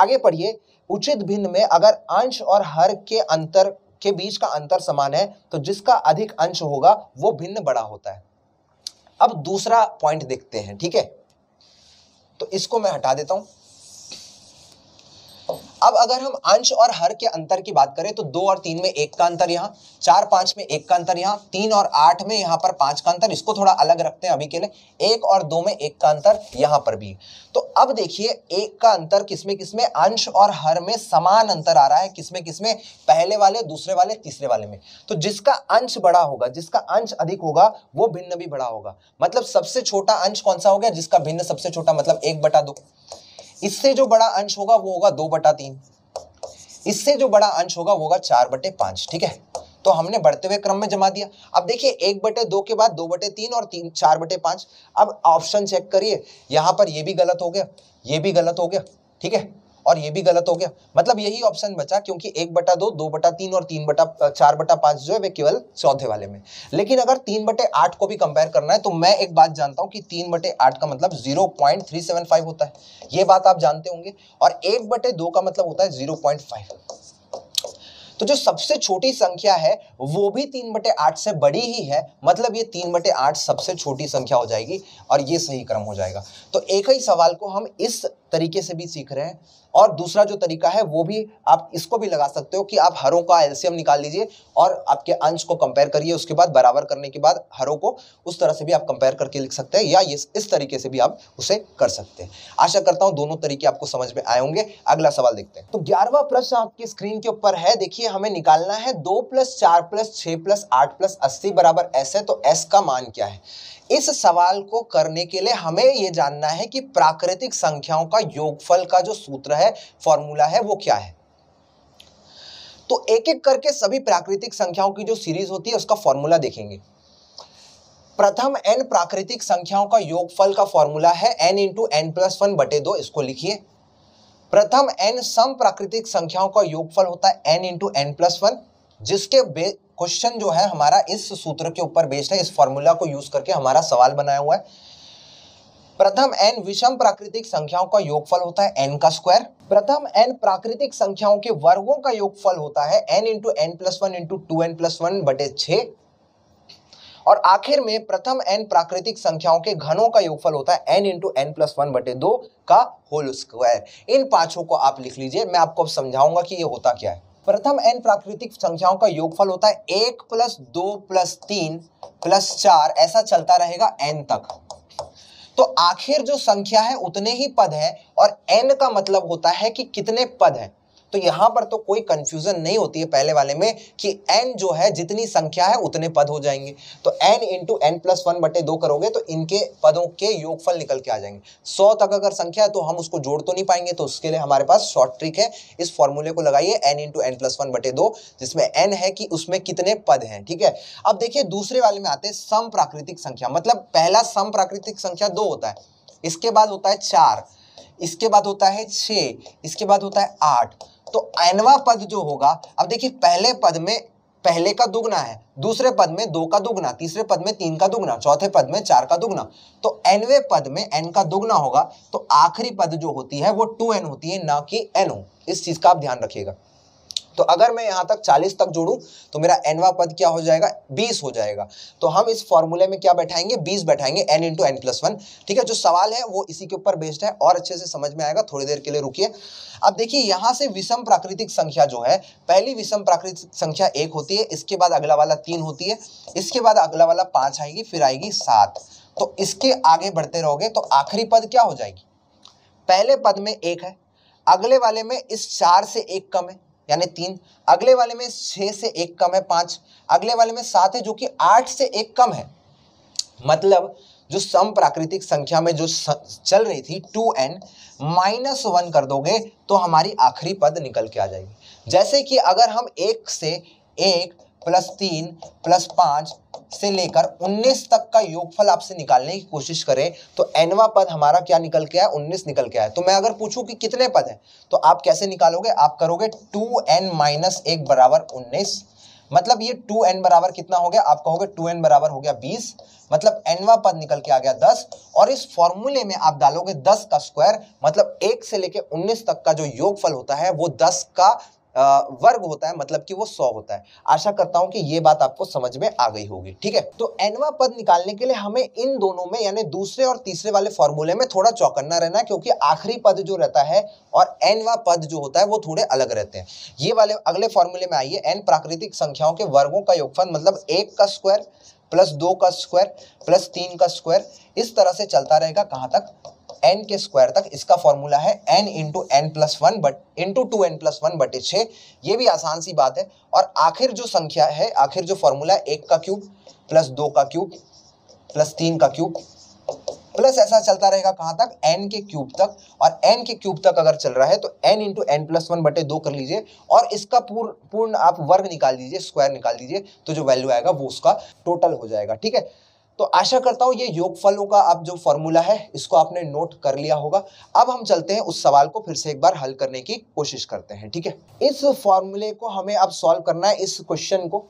आगे पढ़िए, उचित भिन्न में अगर अंश और हर के अंतर के बीच का अंतर समान है तो जिसका अधिक अंश होगा वो भिन्न बड़ा होता है। अब दूसरा पॉइंट देखते हैं, ठीक है, तो इसको मैं हटा देता हूं। अब अगर हम अंश और हर के अंतर की बात करें तो दो और तीन में एक का अंतर यहाँ, चार पाँच में एक का अंतर यहाँ, तीन और आठ में यहाँ पर पाँच का अंतर, इसको थोड़ा अलग रखते हैं अभी के लिए। एक और दो में एक का अंतर यहाँ पर भी। तो अब देखिए एक का अंतर किसमें किसमें, अंश और हर में समान अंतर आ रहा है, किसमें किसमें, पहले वाले, दूसरे वाले, तीसरे वाले में। तो जिसका अंश बड़ा होगा, जिसका अंश अधिक होगा वो भिन्न भी बड़ा होगा। मतलब सबसे छोटा अंश कौन सा हो गया, जिसका भिन्न सबसे छोटा, मतलब एक बटा दो। इससे जो बड़ा अंश होगा वो होगा दो बटा तीन। इससे जो बड़ा अंश होगा वो होगा चार बटे पाँच। ठीक है, तो हमने बढ़ते हुए क्रम में जमा दिया। अब देखिए एक बटे दो के बाद दो बटे तीन और तीन चार बटे पाँच। अब ऑप्शन चेक करिए, यहाँ पर ये भी गलत हो गया, ये भी गलत हो गया, ठीक है, और ये भी गलत हो गया, मतलब यही ऑप्शन बचा, क्योंकि एक बटा दो, दो बटा तीन और तीन बटा चार बटा पाँच जो है वे केवल चौथे वाले में। लेकिन अगर तीन बटे आठ को भी कंपेयर करना है तो मैं एक बात जानता हूँ कि तीन बटे आठ का मतलब zero point three seven five होता है, ये बात आप जानते होंगे, और एक बटे दो का मतलब होता है जीरो पॉइंट फाइव। तो जो सबसे छोटी संख्या है वो भी तीन बटे आठ से बड़ी ही है, मतलब ये तीन बटे आठ सबसे छोटी संख्या हो जाएगी और ये सही क्रम हो जाएगा। तो एक ही सवाल को हम इस तरीके से भी सीख रहे हैं, और दूसरा जो तरीका है वो भी आप इसको भी लगा सकते हो कि आप हरों का एलसीएम निकाल लीजिए और आपके अंश को कंपेयर करिए, उसके बाद बराबर करने के बाद हरों को उस तरह से भी आप कंपेयर करके लिख सकते हैं, या इस तरीके से भी आप उसे कर सकते हैं। आशा करता हूँ दोनों तरीके आपको समझ में आए होंगे। अगला सवाल देखते हैं, तो ग्यारहवां प्रश्न आपकी स्क्रीन के ऊपर है। देखिए हमें निकालना है दो प्लस चार प्लस छः प्लस आठ प्लस अस्सी बराबर एस है, तो एस का मान क्या है। इस सवाल को करने के लिए हमें ये जानना है कि प्राकृतिक संख्याओं का योगफल का जो सूत्र है, फॉर्मूला है, वो क्या है। तो एक एक करके सभी प्राकृतिक संख्याओं की जो सीरीज होती है उसका फॉर्मूला देखेंगे। प्रथम n प्राकृतिक संख्याओं का योगफल का फॉर्मूला है n into N plus one बटे दो, इसको लिखिए। प्रथम n सम प्राकृतिक संख्याओं का योगफल होता है n into N plus one जिसके क्वेश्चन जो है हमारा इस सूत्र के ऊपर बेस्ड है। इस फॉर्मूला को यूज करके हमारा सवाल बनाया हुआ है। प्रथम एन विषम प्राकृतिक संख्याओं का योगफल होता है एन का स्क्वायर। प्रथम एन प्राकृतिक संख्याओं के वर्गों का योगफल होता है N into N plus one into two N plus one बटे छः। और आखिर में प्रथम एन प्राकृतिक संख्याओं के घनों का योगफल होता है N into N plus one बटे दो का होल स्क्वायर। इन पांचों को आप लिख लीजिए। मैं आपको अब समझाऊंगा कि ये होता क्या है। प्रथम एन प्राकृतिक संख्याओं का योगफल होता है एक प्लस दो प्लस तीन प्लस चार, ऐसा चलता रहेगा एन तक। तो आखिर जो संख्या है उतने ही पद हैं और एन का मतलब होता है कि कितने पद हैं। तो यहाँ पर तो कोई कंफ्यूजन नहीं होती है पहले वाले में कि एन जो है जितनी संख्या है उतने पद हो जाएंगे। तो N into N plus one बटे दो करोगे तो इनके पदों के योगफल निकल के आ जाएंगे। सौ तक अगर संख्या है तो हम उसको जोड़ तो नहीं पाएंगे, तो उसके लिए हमारे पास शॉर्ट ट्रिक है। इस फॉर्मूले को लगाइए N into N plus one बटे दो, जिसमें एन है कि उसमें कितने पद हैं। ठीक है, अब देखिए दूसरे वाले में आते हैं सम प्राकृतिक संख्या। मतलब पहला सम प्राकृतिक संख्या दो होता है, इसके बाद होता है चार, इसके बाद होता है छः, इसके बाद होता है आठ। तो एनवा पद जो होगा, अब देखिए पहले पद में पहले का दुगना है, दूसरे पद में दो का दुगना, तीसरे पद में तीन का दुगना, चौथे पद में चार का दुगना। तो एनवे पद में एन का दुगना होगा। तो आखिरी पद जो होती है वो टू एन होती है, ना कि एन हो। इस चीज का आप ध्यान रखिएगा। तो अगर मैं यहाँ तक चालीस तक जोड़ूं तो मेरा एनवा पद क्या हो जाएगा, बीस हो जाएगा। तो हम इस फॉर्मूले में क्या बैठाएंगे, बीस बैठाएंगे, N into N plus one. ठीक है, जो सवाल है वो इसी के ऊपर बेस्ड है और अच्छे से समझ में आएगा। थोड़ी देर के लिए रुकिए। अब देखिए यहाँ से विषम प्राकृतिक संख्या जो है, पहली विषम प्राकृतिक संख्या एक होती है, इसके बाद अगला वाला तीन होती है, इसके बाद अगला वाला पाँच आएगी, फिर आएगी सात। तो इसके आगे बढ़ते रहोगे तो आखिरी पद क्या हो जाएगी, पहले पद में एक है, अगले वाले में इस चार से एक कम है यानी तीन, अगले वाले में छः से एक कम है पाँच, अगले वाले में सात है जो कि आठ से एक कम है। मतलब जो सम प्राकृतिक संख्या में जो चल रही थी टू एन माइनस वन कर दोगे तो हमारी आखिरी पद निकल के आ जाएगी। जैसे कि अगर हम एक से एक प्लस तीन प्लस पाँच से लेकर उन्नीस तक का योगफल आपसे निकालने की कोशिश करें तो एनवा पद हमारा क्या निकल के आया, उन्नीस निकल के आया। तो मैं अगर पूछूं कि कितने पद हैं तो आप कैसे निकालोगे, आप करोगे टू एन माइनस एक बराबर उन्नीस। मतलब ये टू एन बराबर कितना हो गया, आप कहोगे टू एन बराबर हो गया बीस। मतलब एनवा पद निकल के आ गया दस। और इस फॉर्मूले में आप डालोगे दस का स्क्वायर। मतलब एक से लेकर उन्नीस तक का जो योगफल होता है वो दस का वर्ग होता है, मतलब कि वो सौ होता है। आशा करता हूं कि ये बात आपको समझ में आ गई होगी। ठीक है, तो एनवा पद निकालने के लिए हमें इन दोनों में यानी दूसरे और तीसरे वाले फॉर्मूले में थोड़ा चौकन्ना रहना, क्योंकि आखिरी पद जो रहता है और एनवा पद जो होता है वो थोड़े अलग रहते हैं। ये वाले अगले फॉर्मूले में आइए, एन प्राकृतिक संख्याओं के वर्गों का योगफल, मतलब एक का स्क्वायर प्लस दो का स्क्वायर प्लस तीन का स्क्वायर, इस तरह से चलता रहेगा कहाँ तक, एन के स्क्वायर तक। इसका फॉर्मूला है N into N plus one बट into two N plus one बटे छः। ये भी आसान सी बात है। और आखिर जो संख्या है, आखिर जो फॉर्मूला है, एक का क्यूब प्लस दो का क्यूब प्लस तीन का क्यूब प्लस, ऐसा चलता रहेगा कहाँ तक, एन के क्यूब तक। और एन के क्यूब तक अगर चल रहा है तो N into N plus one बटे दो कर लीजिए और इसका पूर्ण पूर्ण आप वर्ग निकाल लीजिए, स्क्वायर निकाल दीजिए, तो जो वैल्यू आएगा वो उसका टोटल हो जाएगा। ठीक है, तो आशा करता हूँ ये योगफलों का आप जो फॉर्मूला है इसको आपने नोट कर लिया होगा। अब हम चलते हैं उस सवाल को फिर से एक बार हल करने की कोशिश करते हैं। ठीक है, इस फॉर्मूले को हमें अब सॉल्व करना है, इस क्वेश्चन को।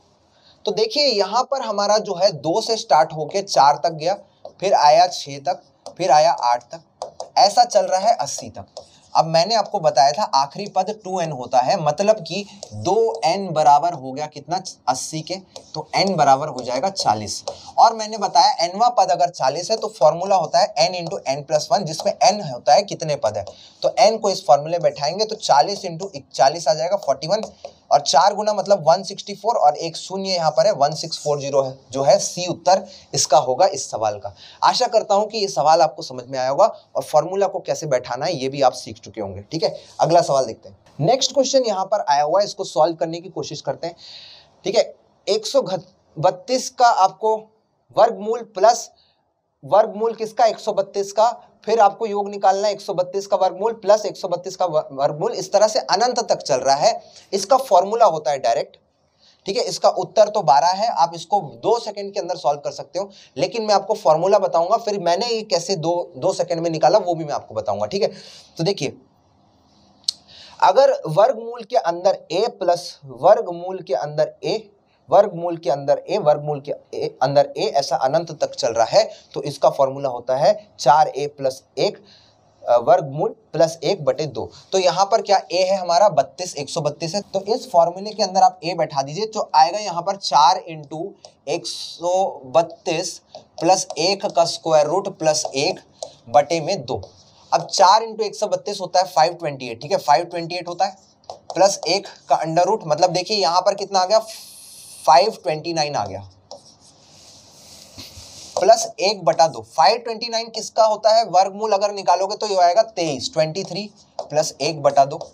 तो देखिए यहाँ पर हमारा जो है दो से स्टार्ट होके चार तक गया, फिर आया छः तक, फिर आया आठ तक, ऐसा चल रहा है अस्सी तक। अब मैंने आपको बताया था आखिरी पद टू एन होता है, मतलब कि टू एन बराबर हो गया कितना, अस्सी के, तो n बराबर हो जाएगा चालीस। और मैंने बताया nवा पद अगर चालीस है तो फॉर्मूला होता है n into N plus one, जिसमें n होता है कितने पद है। तो n को इस फॉर्मूले बैठाएंगे तो चालीस इंटू इकचालीस आ जाएगा इकतालीस, और चार गुना मतलब एक सौ चौंसठ, और एक शून्य यहाँ पर है, एक हज़ार छह सौ चालीस है जो है सी उत्तर इसका होगा इस सवाल का। आशा करता हूँ कि ये सवाल आपको समझ में आया होगा और फॉर्मूला को कैसे बैठाना है ये भी आप सीख चुके होंगे। ठीक है, अगला सवाल देखते हैं। नेक्स्ट क्वेश्चन यहाँ पर आया हुआ है, इसको सॉल्व करने की कोशिश करते हैं। ठीक है, एक सौ बत्तीस का आपको वर्गमूल प्लस, वर्गमूल किसका, एक सौ बत्तीस का, फिर आपको योग निकालना है एक सौ बत्तीस का वर्गमूल प्लस एक सौ बत्तीस का वर्गमूल, इस तरह से अनंत तक चल रहा है। इसका फॉर्मूला होता है डायरेक्ट। ठीक है, इसका उत्तर तो बारह है, आप इसको दो सेकंड के अंदर सॉल्व कर सकते हो, लेकिन मैं आपको फॉर्मूला बताऊंगा फिर मैंने ये कैसे दो दो सेकंड में निकाला वो भी मैं आपको बताऊंगा। ठीक है, तो देखिए अगर वर्गमूल के अंदर a प्लस वर्गमूल के अंदर a वर्गमूल के अंदर a वर्गमूल के a, अंदर a ऐसा अनंत तक चल रहा है तो इसका फॉर्मूला होता है चार ए प्लस एक वर्गमूल प्लस एक बटे दो। तो यहाँ पर क्या a है हमारा बत्तीस, एक सौ बत्तीस है। तो इस फॉर्मूले के अंदर आप a बैठा दीजिए तो आएगा यहाँ पर चार इंटू एक सौ बत्तीस प्लस एक का स्क्वायर रूट प्लस एक बटे में दो। अब चार इंटू एक सौ बत्तीस होता है फाइव ट्वेंटी एट, ठीक है, फाइव ट्वेंटी एट होता है प्लस एक का अंडर रूट, मतलब देखिए यहाँ पर कितना आ गया फाइव ट्वेंटी नाइन आ गया प्लस एक बटा दो। फाइव ट्वेंटी नाइन किसका होता है, वर्गमूल अगर निकालोगे तो ये आएगा तेईस, ट्वेंटी थ्री प्लस एक बटा दो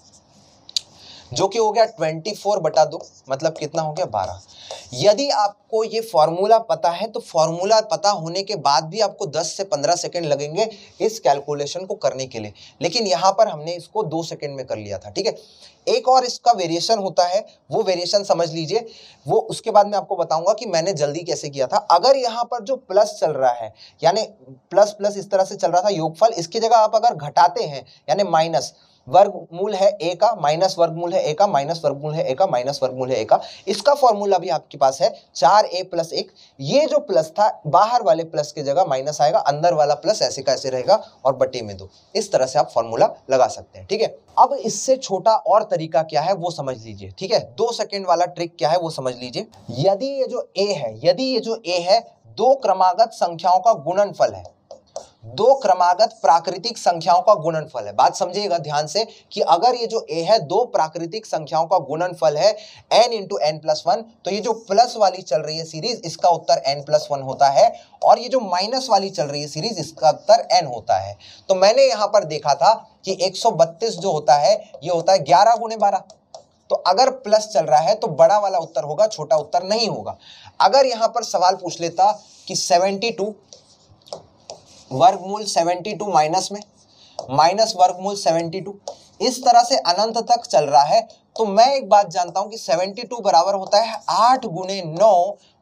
जो कि हो गया ट्वेंटी फोर बटा दो, मतलब कितना हो गया बारह। यदि आपको ये फॉर्मूला पता है तो फॉर्मूला पता होने के बाद भी आपको दस से पंद्रह सेकंड लगेंगे इस कैलकुलेशन को करने के लिए, लेकिन यहाँ पर हमने इसको दो सेकंड में कर लिया था, ठीक है। एक और इसका वेरिएशन होता है, वो वेरिएशन समझ लीजिए, वो उसके बाद मैं आपको बताऊंगा कि मैंने जल्दी कैसे किया था। अगर यहाँ पर जो प्लस चल रहा है यानी प्लस प्लस इस तरह से चल रहा था योगफल, इसकी जगह आप अगर घटाते हैं यानी माइनस वर्गमूल है ए का माइनस वर्गमूल है ए का माइनस वर्गमूल है ए का माइनस वर्गमूल है ए का, इसका फॉर्मूला भी आपके पास है चार ए प्लस एक। ये जो प्लस था बाहर वाले प्लस की जगह माइनस आएगा, अंदर वाला प्लस ऐसे का ऐसे रहेगा और बटे में दो। इस तरह से आप फॉर्मूला लगा सकते हैं, ठीक है। अब इससे छोटा और तरीका क्या है वो समझ लीजिए, ठीक है। दो सेकेंड वाला ट्रिक क्या है वो समझ लीजिए। यदि ये जो ए है यदि ये जो ए है दो क्रमागत संख्याओं का गुणनफल है, दो क्रमागत प्राकृतिक संख्याओं का गुणनफल है। बात समझिएगा ध्यान से कि अगर ये जो a है दो प्राकृतिक संख्याओं का गुणनफल है n into N plus one, तो ये जो प्लस वाली चल रही है सीरीज इसका उत्तर n प्लस वन होता है और ये जो माइनस वाली चल रही है सीरीज इसका उत्तर n होता है। तो मैंने यहाँ पर देखा था कि एक सौ बत्तीस जो होता है ये होता है ग्यारह गुणे बारह, तो अगर प्लस चल रहा है तो बड़ा वाला उत्तर होगा, छोटा उत्तर नहीं होगा। अगर यहाँ पर सवाल पूछ लेता कि सेवेंटी टू वर्गमूल बहत्तर माइनस में माइनस वर्गमूल बहत्तर, इस तरह से अनंत तक चल रहा है, तो मैं एक बात जानता हूं कि बहत्तर बराबर होता है आठ गुणे नौ,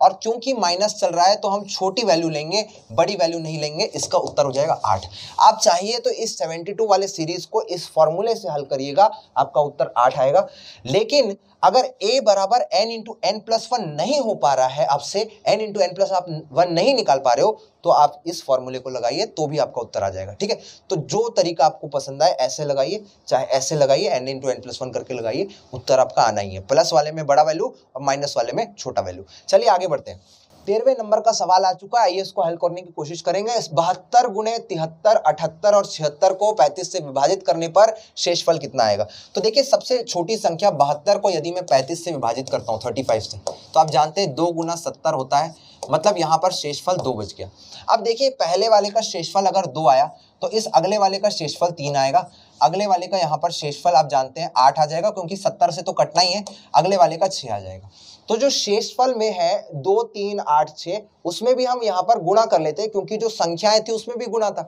और चूंकि माइनस चल रहा है तो हम छोटी वैल्यू लेंगे, बड़ी वैल्यू नहीं लेंगे, इसका उत्तर हो जाएगा आठ। आप चाहिए तो इस बहत्तर वाले सीरीज को इस फॉर्मूले से हल करिएगा, आपका उत्तर आठ आएगा। लेकिन अगर a बराबर N into N plus one नहीं हो पा रहा है, आपसे n इंटू एन प्लस आप वन नहीं निकाल पा रहे हो, तो आप इस फॉर्मूले को लगाइए तो भी आपका उत्तर आ जाएगा, ठीक है। तो जो तरीका आपको पसंद आए ऐसे लगाइए, चाहे ऐसे लगाइए, n into N plus one करके लगाइए, उत्तर आपका आना ही है, प्लस वाले में बड़ा वैल्यू और माइनस वाले में छोटा वैल्यू। चलिए आगे बढ़ते हैं। तेरहवें नंबर का सवाल आ चुका है, आइए इसको हल करने की कोशिश करेंगे। इस बहत्तर गुणे तिहत्तर अठहत्तर और छिहत्तर को पैंतीस से विभाजित करने पर शेषफल कितना आएगा। तो देखिए सबसे छोटी संख्या बहत्तर को यदि मैं पैंतीस से विभाजित करता हूँ पैंतीस से, तो आप जानते हैं दो गुना सत्तर होता है, मतलब यहाँ पर शेषफल दो बच गया। अब देखिए पहले वाले का शेषफल अगर दो आया तो इस अगले वाले का शेषफल तीन आएगा, अगले वाले का यहाँ पर शेषफल आप जानते हैं आठ आ जाएगा क्योंकि सत्तर से तो कटना ही है, अगले वाले का छः आ जाएगा। तो जो शेषफल में है दो तीन आठ छः, उसमें भी हम यहाँ पर गुणा कर लेते हैं क्योंकि जो संख्याएं थी उसमें भी गुणा था,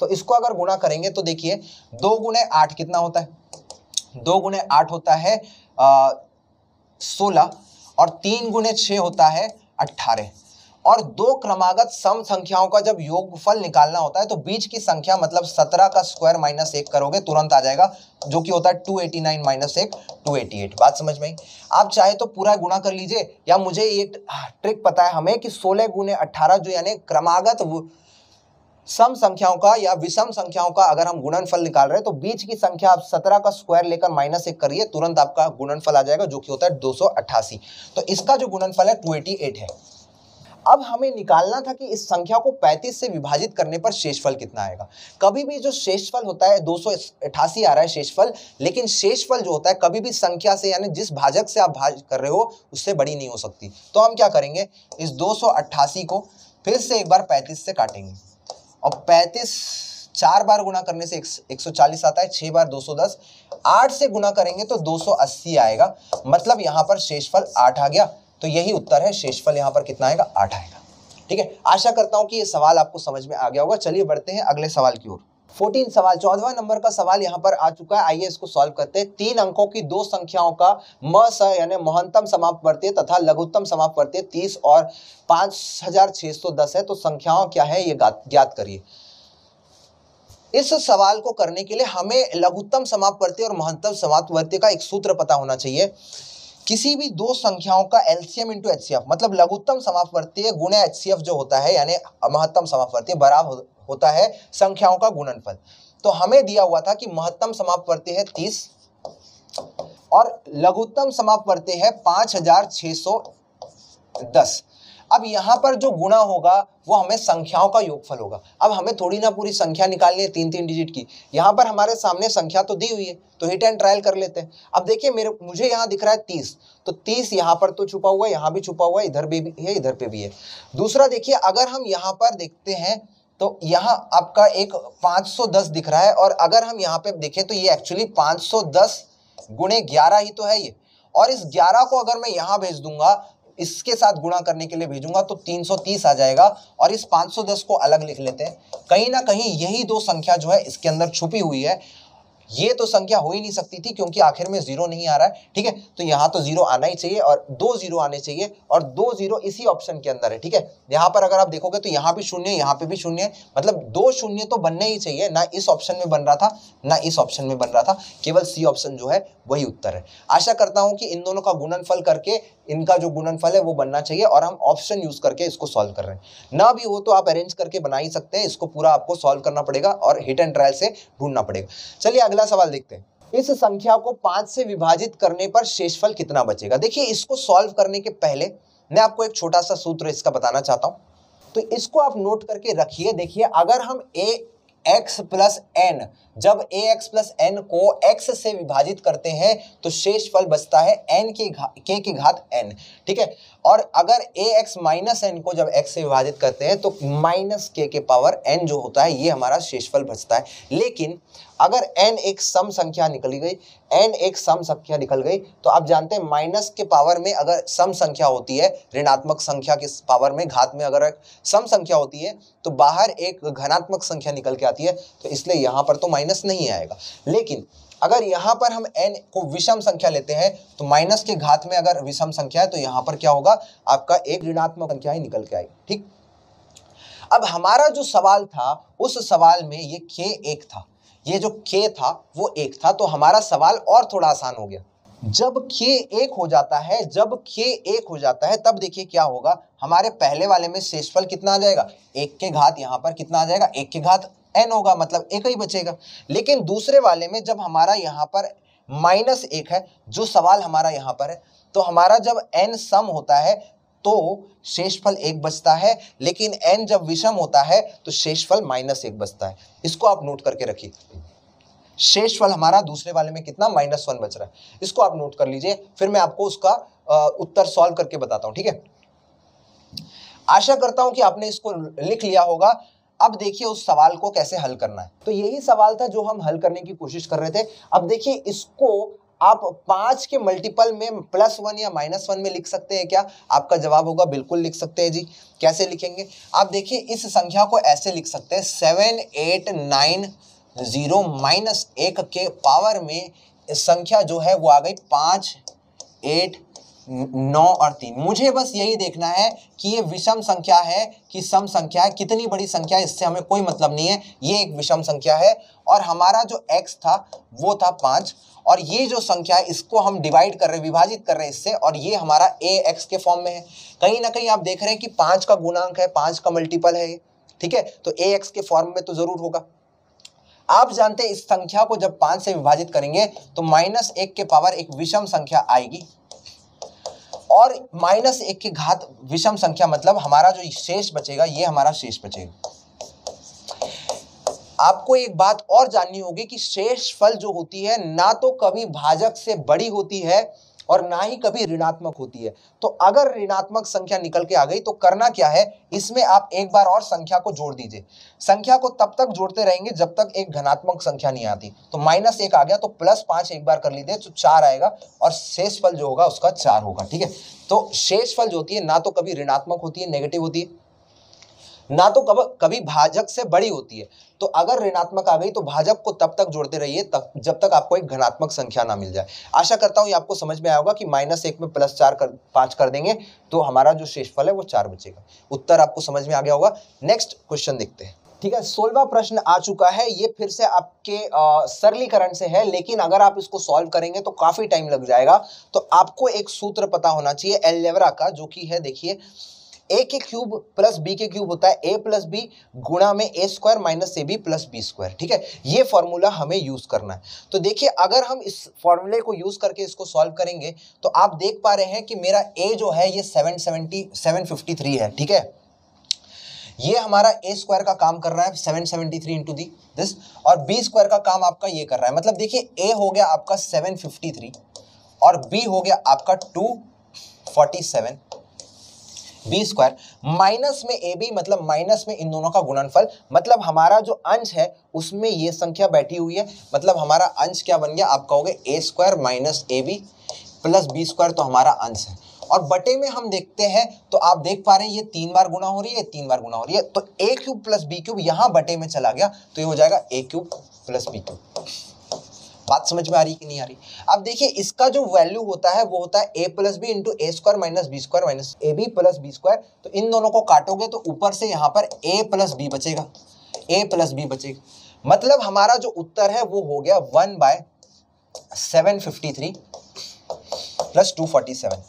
तो इसको अगर गुणा करेंगे तो देखिए दो गुणे आठ कितना होता है, दो गुणे आठ होता है सोलह और तीन गुणे छः होता है अट्ठारह। और दो क्रमागत सम संख्याओं का जब योगफल निकालना होता है तो बीच की संख्या मतलब सत्रह का स्क्वायर माइनस एक करोगे तुरंत आ जाएगा, जो कि होता है दो सौ नवासी माइनस एक दो सौ अठासी। बात समझ में आप चाहे तो पूरा गुणा कर लीजिए, या मुझे ये ट्रिक पता है हमें कि सोलह गुने अट्ठारह जो यानी क्रमागत सम संख्याओं का या विषम संख्याओं का अगर हम गुणनफल निकाल रहे हैं तो बीच की संख्या आप सत्रह का स्क्वायर लेकर माइनस एक करिए, तुरंत आपका गुणनफल आ जाएगा जो कि होता है दो सौ अठासी। तो इसका जो गुणनफल है दो सौ अठासी है। अब हमें निकालना था कि इस संख्या को पैंतीस से विभाजित करने पर शेषफल कितना आएगा। कभी भी जो शेषफल होता है दो सौ अठासी आ रहा है शेषफल, लेकिन शेषफल जो होता है कभी भी संख्या से यानी जिस भाजक से आप भाग कर रहे हो उससे बड़ी नहीं हो सकती। तो हम क्या करेंगे, इस दो सौ अठासी को फिर से एक बार पैंतीस से काटेंगे, और पैंतीस चार बार गुणा करने से एक सौ चालीस आता है, छः बार दो सौ दस, आठ से गुणा करेंगे तो दो सौ अस्सी आएगा, मतलब यहाँ पर शेषफल आठ आ गया। तो यही उत्तर है, शेषफल यहाँ पर कितना आएगा, आठ आएगा, ठीक है। आशा करता हूँ कि ये सवाल आपको समझ में आ गया होगा। चलिए बढ़ते हैं अगले सवाल की ओर। चौदह सवाल चौदहवां नंबर का सवाल यहाँ पर आ चुका है, आइए इसको सॉल्व करते हैं। तीन अंकों की दो संख्याओं का म स यानी महत्तम समापवर्तीय तथा लघुत्तम समापवर्तीय तीस और पाँच हज़ार छः सौ दस है, तो संख्याओं क्या है ये ज्ञात करिए। इस सवाल को करने के लिए हमें लघुत्तम समापवर्ती और महत्तम समापवर्ती का एक सूत्र पता होना चाहिए। किसी भी दो संख्याओं का एलसीएम इंटू एचसीएफ, मतलब लघुत्तम समापवर्ती गुणा एचसीएफ जो होता है यानी महत्तम समापवर्ती, बराबर होता है संख्याओं का गुणनफल। तो हमें दिया हुआ था कि महत्तम समापवर्ती है तीस और लघुत्तम समापवर्ती है पाँच हजार छः सौ दस। अब यहाँ पर जो गुणा होगा वो हमें संख्याओं का योगफल होगा। अब हमें थोड़ी ना पूरी संख्या निकालनी है तीन तीन डिजिट की, यहाँ पर हमारे सामने संख्या तो दी हुई है तो हिट एंड ट्रायल कर लेते हैं। अब देखिए मेरे मुझे यहाँ दिख रहा है तीस, तो तीस यहाँ पर तो छुपा हुआ है, यहाँ भी छुपा हुआ है, इधर भी है, इधर पे भी है। दूसरा देखिए, अगर हम यहाँ पर देखते हैं तो यहाँ आपका एक पाँच सौ दस दिख रहा है, और अगर हम यहाँ पे देखें तो ये एक्चुअली पाँच सौ दस गुणे ग्यारह ही तो है ये, और इस ग्यारह को अगर मैं यहाँ भेज दूंगा, इसके साथ गुणा करने के लिए भेजूंगा तो तीन सौ तीस आ जाएगा। और इस पाँच सौ दस को अलग लिख लेते हैं। कहीं ना कहीं यही दो संख्या जो है इसके अंदर छुपी हुई है। ये तो संख्या हो ही नहीं सकती थी क्योंकि आखिर में जीरो नहीं आ रहा है, ठीक है, तो यहाँ तो जीरो आना ही चाहिए और दो जीरो आने चाहिए, और दो जीरो इसी ऑप्शन के अंदर है, ठीक है। यहाँ पर अगर आप देखोगे तो यहाँ भी शून्य, यहाँ पे भी शून्य है, मतलब दो शून्य तो बनने ही चाहिए ना। इस ऑप्शन में बन रहा था ना इस ऑप्शन में बन रहा था, केवल सी ऑप्शन जो है वही उत्तर है। आशा करता हूँ कि इन दोनों का गुणनफल करके इनका जो गुणनफल है वो बनना चाहिए, और हम ऑप्शन यूज करके इसको सॉल्व कर रहे हैं। ना भी हो तो आप अरेंज करके बना ही सकते हैं, इसको पूरा आपको सॉल्व करना पड़ेगा और हिट एंड ट्रायल से ढूंढना पड़ेगा। चलिए अगला सवाल देखते हैं। इस संख्या को पाँच से विभाजित करने पर शेषफल कितना बचेगा। देखिए इसको सॉल्व करने के पहले मैं आपको एक छोटा सा सूत्र इसका बताना चाहता हूँ, तो इसको आप नोट करके रखिए। देखिए अगर हम ए x प्लस एन, जब ए एक्स प्लस एन को x से विभाजित करते हैं तो शेषफल बचता है एन के घात के की घात एन, ठीक है। और अगर ए एक्स माइनस एन को जब x से विभाजित करते हैं तो माइनस के के पावर एन जो होता है ये हमारा शेषफल बचता है। लेकिन अगर n एक सम संख्या निकली गई, n एक सम संख्या निकल गई, तो आप जानते हैं माइनस के पावर में अगर सम संख्या होती है, ऋणात्मक संख्या के पावर में घात में अगर सम संख्या होती है तो बाहर एक घनात्मक संख्या निकल के आती है, तो इसलिए यहाँ पर तो माइनस नहीं आएगा। लेकिन अगर यहाँ पर हम n को विषम संख्या लेते हैं तो माइनस के घात में अगर विषम संख्या है तो यहाँ पर क्या होगा, आपका एक ऋणात्मक संख्या ही निकल के आएगी, ठीक। अब हमारा जो सवाल था उस सवाल में ये k एक था, ये जो k था वो एक था, तो हमारा सवाल और थोड़ा आसान हो गया। जब k एक हो जाता है, जब k एक हो जाता है तब देखिए क्या होगा, हमारे पहले वाले में शेषफल कितना आ जाएगा, एक के घात, यहाँ पर कितना आ जाएगा, एक के घात n होगा, मतलब एक ही बचेगा। लेकिन दूसरे वाले में जब हमारा यहाँ पर माइनस एक है, जो सवाल हमारा यहाँ पर है, तो हमारा जब n सम होता है तो शेषफल एक बचता है, लेकिन n जब विषम होता है तो शेषफल माइनस एक बचता है। इसको आप नोट करके रखिए। शेषफल हमारा दूसरे वाले में कितना, माइनस वन बच रहा है, इसको आप नोट कर लीजिए, फिर मैं आपको उसका उत्तर सॉल्व करके बताता हूँ, ठीक है। आशा करता हूँ कि आपने इसको लिख लिया होगा। अब देखिए उस सवाल को कैसे हल करना है, तो यही सवाल था जो हम हल करने की कोशिश कर रहे थे। अब देखिए इसको आप पाँच के मल्टीपल में प्लस वन या माइनस वन में लिख सकते हैं क्या, आपका जवाब होगा बिल्कुल लिख सकते हैं जी। कैसे लिखेंगे आप देखिए, इस संख्या को ऐसे लिख सकते हैं seven eight nine zero minus एक के पावर में संख्या जो है वो आ गई पाँच एट नौ और तीन। मुझे बस यही देखना है कि ये विषम संख्या है कि सम संख्या है, कितनी बड़ी संख्या है इससे हमें कोई मतलब नहीं है, ये एक विषम संख्या है। और हमारा जो x था वो था पाँच, और ये जो संख्या है इसको हम डिवाइड कर रहे हैं, विभाजित कर रहे हैं इससे, और ये हमारा ए एक्स के फॉर्म में है। कहीं ना कहीं आप देख रहे हैं कि पाँच का गुणांक है, पाँच का मल्टीपल है, ठीक है, तो ए एक्स के फॉर्म में तो ज़रूर होगा। आप जानते हैं इस संख्या को जब पाँच से विभाजित करेंगे तो माइनस एक के पावर एक विषम संख्या आएगी, और माइनस एक के घात विषम संख्या, मतलब हमारा जो शेष बचेगा ये हमारा शेष बचेगा। आपको एक बात और जाननी होगी कि शेषफल जो होती है ना तो कभी भाजक से बड़ी होती है और ना ही कभी ऋणात्मक होती है। तो अगर ऋणात्मक संख्या निकल के आ गई तो करना क्या है, इसमें आप एक बार और संख्या को जोड़ दीजिए। संख्या को तब तक जोड़ते रहेंगे जब तक एक घनात्मक संख्या नहीं आती। तो माइनस एक आ गया तो प्लस पाँच एक बार कर लीजिए तो चार आएगा, और शेषफल जो होगा उसका चार होगा, ठीक है। तो शेषफल जो होती है ना तो कभी ऋणात्मक होती है, नेगेटिव होती है, ना तो कब कभी भाजक से बड़ी होती है। तो अगर ऋणात्मक आ गई तो भाजक को तब तक जोड़ते रहिए तब जब तक आपको एक घनात्मक संख्या ना मिल जाए। आशा करता हूँ ये आपको समझ में आया होगा कि माइनस एक में प्लस चार कर पाँच कर देंगे तो हमारा जो शेषफल है वो चार बचेगा। उत्तर आपको समझ में आ गया होगा। नेक्स्ट क्वेश्चन देखते हैं। ठीक है। सोलहवां प्रश्न आ चुका है, ये फिर से आपके सरलीकरण से है, लेकिन अगर आप इसको सॉल्व करेंगे तो काफी टाइम लग जाएगा। तो आपको एक सूत्र पता होना चाहिए एलजेब्रा का, जो कि है देखिए ए के क्यूब प्लस बी के क्यूब होता है ए प्लस बी गुणा में A square minus A B plus B square, ठीक है। ये फॉर्मूला हमें यूज करना है। तो देखिए अगर हम इस फॉर्मूले को यूज करके इसको सॉल्व करेंगे तो आप देख पा रहे हैं कि मेरा ए जो है ये seven seventy seven fifty three है, ठीक है। ये हमारा ए स्क्वायर का काम कर रहा है seven seventy three into the this, और बी स्क्वायर का काम आपका ये कर रहा है। मतलब देखिए ए हो गया आपका सेवन फिफ्टी थ्री और बी हो गया आपका two forty seven B square minus में ए बी, मतलब माइनस में इन दोनों का गुणनफल, मतलब हमारा जो अंश है उसमें ये संख्या बैठी हुई है। मतलब हमारा अंश क्या बन गया आपका हो गया A square minus A B plus B square, तो हमारा अंश है। और बटे में हम देखते हैं तो आप देख पा रहे हैं ये तीन बार गुणा हो रही है, तीन बार गुणा हो रही है, तो A cube plus B cube यहाँ बटे में चला गया, तो ये हो जाएगा A cube plus B cube. बात समझ में आ रही कि नहीं आ रही? अब देखिए इसका जो वैल्यू होता है वो होता है a plus B into A square minus B square minus A B plus B square. तो इन दोनों को काटोगे तो ऊपर से यहाँ पर a प्लस बी बचेगा, a प्लस बी बचेगा। मतलब हमारा जो उत्तर है वो हो गया one by seven fifty three plus two forty seven,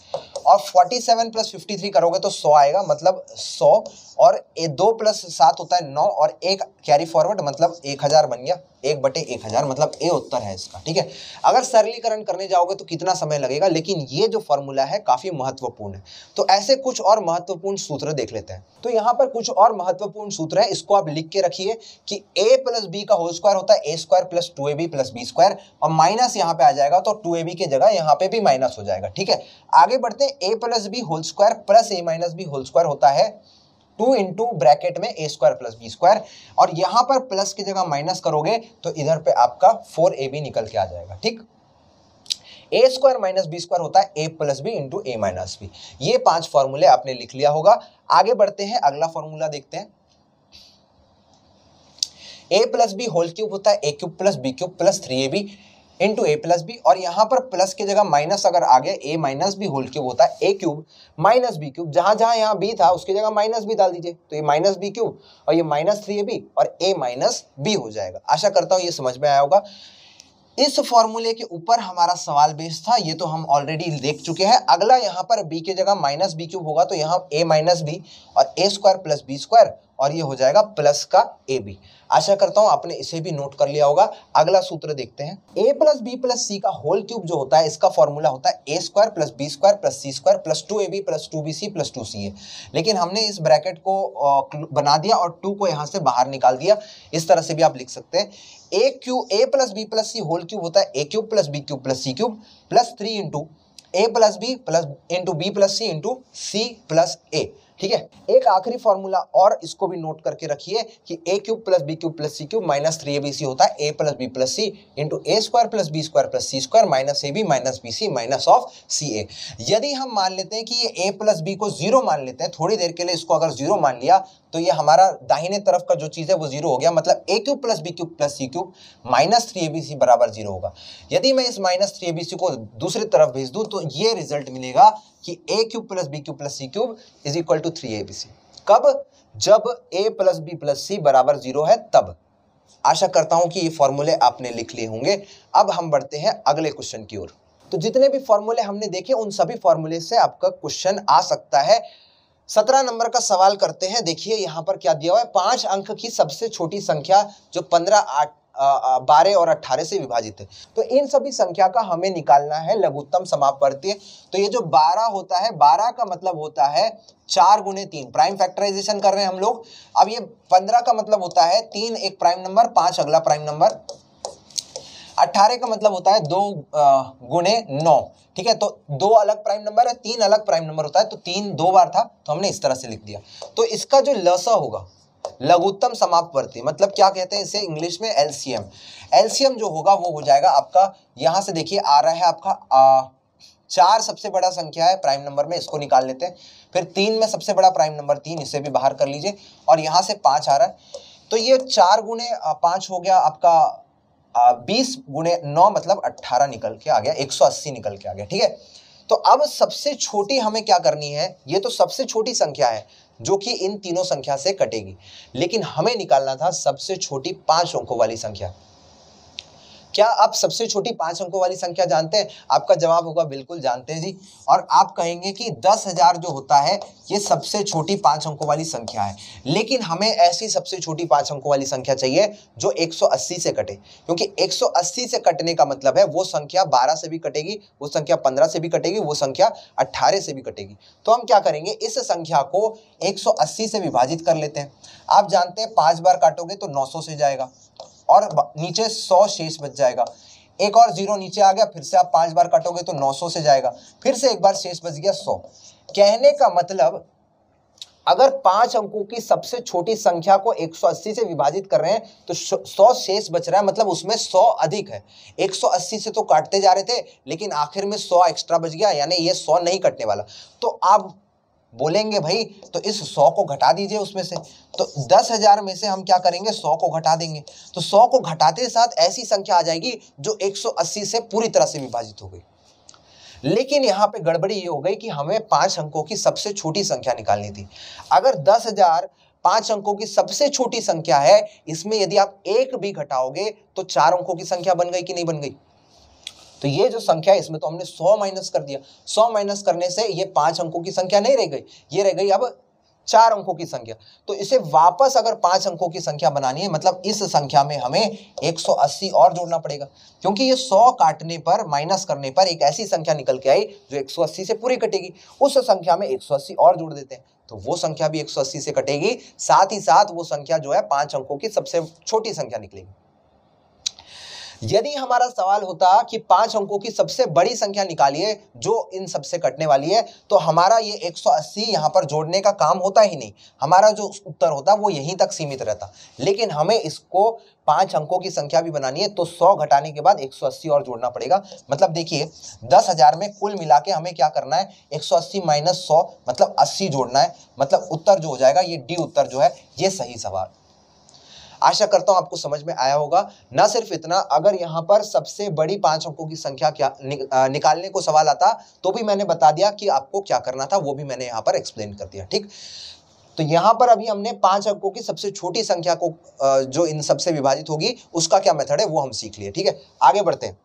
और forty seven plus fifty three करोगे तो हंड्रेड आएगा, मतलब हंड्रेड, और ए दो प्लस सात होता है नौ, और एक कैरी फॉरवर्ड मतलब एक हज़ार बन गया, एक बटे एक हज़ार, मतलब ए उत्तर है इसका, ठीक है। अगर सरलीकरण करने जाओगे तो कितना समय लगेगा, लेकिन ये जो फॉर्मूला है काफ़ी महत्वपूर्ण है। तो ऐसे कुछ और महत्वपूर्ण सूत्र देख लेते हैं। तो यहाँ पर कुछ और महत्वपूर्ण सूत्र है, इसको आप लिख के रखिए कि ए प्लस बी का होल स्क्वायर होता है A square plus two A B plus B square, और माइनस यहाँ पे आ जाएगा तो टू ए बी की जगह यहाँ पे भी माइनस हो जाएगा, ठीक है। आगे बढ़ते हैं, A plus B whole square plus A minus B whole square होता है टू इंटू ब्रैकेट में A square plus B square, और यहाँ पर प्लस की जगह माइनस करोगे तो इधर पे आपका फोर ए बी निकल के आ जाएगा, ठीक। A square minus B square होता है A plus B into A minus B. ये पांच फॉर्मूले आपने लिख लिया होगा। आगे बढ़ते हैं, अगला फॉर्मूला देखते हैं। A plus B whole cube होता है A cube plus B cube plus three A B into A plus B, और यहाँ पर प्लस की जगह माइनस अगर आ गया A minus B whole cube होता है A cube minus B cube, जहाँ जहाँ यहाँ बी था उसकी जगह माइनस बी डाल दीजिए, तो ये माइनस बी क्यूब और ये माइनस थ्री ए बी और ए माइनस बी हो जाएगा। आशा करता हूँ ये समझ में आया होगा। इस फॉर्मूले के ऊपर हमारा सवाल बेस था, ये तो हम ऑलरेडी देख चुके हैं। अगला यहाँ पर बी की जगह माइनस बी क्यूब होगा, तो यहाँ ए माइनस बी और A square plus B square, और ये हो जाएगा प्लस का ए बी। आशा करता हूँ आपने इसे भी नोट कर लिया होगा। अगला सूत्र देखते हैं। A plus B plus C का होल क्यूब जो होता है इसका फॉर्मूला होता है A square plus B square plus C square plus two A B plus two B C plus two C A, लेकिन हमने इस ब्रैकेट को बना दिया और टू को यहाँ से बाहर निकाल दिया। इस तरह से भी आप लिख सकते हैं। A Q A plus B plus C whole cube होता है A cube plus B cube plus C cube plus three into A plus B plus into B plus C into C plus A, ठीक है। एक आखिरी formula और, इसको भी note करके रखिए कि A cube plus B cube plus C cube minus three A B C होता है A plus B plus C into A square plus B square plus C square minus A B minus B C minus of C A. यदि हम मान लेते हैं कि ये A plus B को जीरो मान लेते हैं, थोड़ी देर के लिए इसको अगर जीरो मान लिया तो ये हमारा दाहिने तरफ का जो चीज़ है वो जीरो हो गया, मतलब A cube plus B cube plus C cube minus three A B C बराबर जीरो होगा। यदि मैं इस minus three A B C को दूसरी तरफ भेज दूँ तो ये रिजल्ट मिलेगा कि A cube plus B cube plus C cube is equal to three A B C. कब? जब A plus B plus C बराबर जीरो है तब। आशा करता हूँ कि ये फॉर्मूले आपने लिख लिए होंगे। अब हम बढ़ते हैं अगले क्वेश्चन की ओर। तो जितने भी फॉर्मूले हमने देखे उन सभी फॉर्मूले से आपका क्वेश्चन आ सकता है। सत्रह नंबर का सवाल करते हैं। देखिए यहाँ पर क्या दिया हुआ है, पाँच अंक की सबसे छोटी संख्या जो पंद्रह आठ बारह और अट्ठारह से विभाजित है, तो इन सभी संख्या का हमें निकालना है लघुत्तम समापवर्ती। तो ये जो बारह होता है, बारह का मतलब होता है चार गुने तीन, प्राइम फैक्टराइजेशन कर रहे हैं हम लोग। अब ये पंद्रह का मतलब होता है तीन एक प्राइम नंबर पाँच अगला प्राइम नंबर, अट्ठारह का मतलब होता है दो गुने नौ, ठीक है। तो दो अलग प्राइम नंबर है, तीन अलग प्राइम नंबर होता है, तो तीन दो बार था तो हमने इस तरह से लिख दिया। तो इसका जो लसा होगा लघुत्तम समापवर्ती, मतलब क्या कहते हैं इसे इंग्लिश में एलसीएम, एलसीएम जो होगा वो हो जाएगा आपका, यहाँ से देखिए आ रहा है आपका आ, चार सबसे बड़ा संख्या है प्राइम नंबर में, इसको निकाल लेते हैं। फिर तीन में सबसे बड़ा प्राइम नंबर तीन, इसे भी बाहर कर लीजिए, और यहाँ से पाँच आ रहा है, तो ये चार गुने पाँच हो गया आपका बीस गुणे नौ, मतलब अट्ठारह निकल के आ गया, एक सौ अस्सी निकल के आ गया, ठीक है। तो अब सबसे छोटी हमें क्या करनी है, ये तो सबसे छोटी संख्या है, जो कि इन तीनों संख्या से कटेगी, लेकिन हमें निकालना था सबसे छोटी पांच अंकों वाली संख्या। क्या आप सबसे छोटी पांच अंकों वाली संख्या जानते हैं? आपका जवाब होगा बिल्कुल जानते हैं जी। और आप कहेंगे कि दस हजार जो होता है ये सबसे छोटी पांच अंकों वाली संख्या है, लेकिन हमें ऐसी सबसे छोटी पांच अंकों वाली संख्या चाहिए जो एक सौ अस्सी से कटे, क्योंकि एक सौ अस्सी से कटने का मतलब है वो संख्या बारह से भी कटेगी, वो संख्या पंद्रह से भी कटेगी, वो संख्या अट्ठारह से भी कटेगी। तो हम क्या करेंगे, इस संख्या को एक सौ अस्सी से विभाजित कर लेते हैं। आप जानते हैं पांच बार काटोगे तो नौ सौ से जाएगा और नीचे सौ शेष बच जाएगा, एक और जीरो नीचे आ गया, फिर से आप पांच बार काटोगे तो नौ सौ से जाएगा, फिर से एक बार शेष बच गया सौ। कहने का मतलब अगर पांच अंकों की सबसे छोटी संख्या को एक सौ अस्सी से विभाजित कर रहे हैं तो सौ शेष बच रहा है, मतलब उसमें सौ अधिक है। एक सौ अस्सी से तो काटते जा रहे थे लेकिन आखिर में सौ एक्स्ट्रा बच गया, यानी ये सौ नहीं कटने वाला। तो आप बोलेंगे भाई तो इस सौ को घटा दीजिए उसमें से, तो दस हजार में से हम क्या करेंगे सौ को घटा देंगे। तो सौ को घटाते साथ ऐसी संख्या आ जाएगी जो एक सौ अस्सी से पूरी तरह से विभाजित हो गई। लेकिन यहाँ पे गड़बड़ी ये हो गई कि हमें पांच अंकों की सबसे छोटी संख्या निकालनी थी। अगर दस हजार पांच अंकों की सबसे छोटी संख्या है, इसमें यदि आप एक भी घटाओगे तो चार अंकों की संख्या बन गई कि नहीं बन गई? तो ये जो संख्या है इसमें तो हमने सौ माइनस कर दिया, सौ माइनस करने से ये पांच अंकों की संख्या नहीं रह गई, ये रह गई अब चार अंकों की संख्या। तो इसे वापस अगर पांच अंकों की संख्या बनानी है, मतलब इस संख्या में हमें एक सौ अस्सी और जोड़ना पड़ेगा, क्योंकि ये सौ काटने पर माइनस करने पर एक ऐसी संख्या निकल के आई जो एक सौ अस्सी से पूरी कटेगी। उस संख्या में एक सौ अस्सी और जोड़ देते हैं तो वो संख्या भी एक सौ अस्सी से कटेगी, साथ ही साथ वो संख्या जो है पांच अंकों की सबसे छोटी संख्या निकलेगी। यदि हमारा सवाल होता कि पांच अंकों की सबसे बड़ी संख्या निकालिए जो इन सबसे कटने वाली है, तो हमारा ये एक सौ अस्सी यहाँ पर जोड़ने का काम होता ही नहीं, हमारा जो उत्तर होता वो यहीं तक सीमित रहता। लेकिन हमें इसको पांच अंकों की संख्या भी बनानी है, तो सौ घटाने के बाद एक सौ अस्सी और जोड़ना पड़ेगा। मतलब देखिए दस हजार में कुल मिला के हमें क्या करना है, एक सौ अस्सी माइनस सौ मतलब अस्सी जोड़ना है, मतलब उत्तर जो हो जाएगा ये डी उत्तर जो है ये सही सवाल। आशा करता हूं आपको समझ में आया होगा। ना सिर्फ इतना, अगर यहाँ पर सबसे बड़ी पांच अंकों की संख्या क्या निकालने को सवाल आता तो भी मैंने बता दिया कि आपको क्या करना था, वो भी मैंने यहाँ पर एक्सप्लेन कर दिया। ठीक, तो यहाँ पर अभी हमने पांच अंकों की सबसे छोटी संख्या को जो इन सबसे विभाजित होगी उसका क्या मेथड है वो हम सीख लिए। ठीक है, आगे बढ़ते हैं।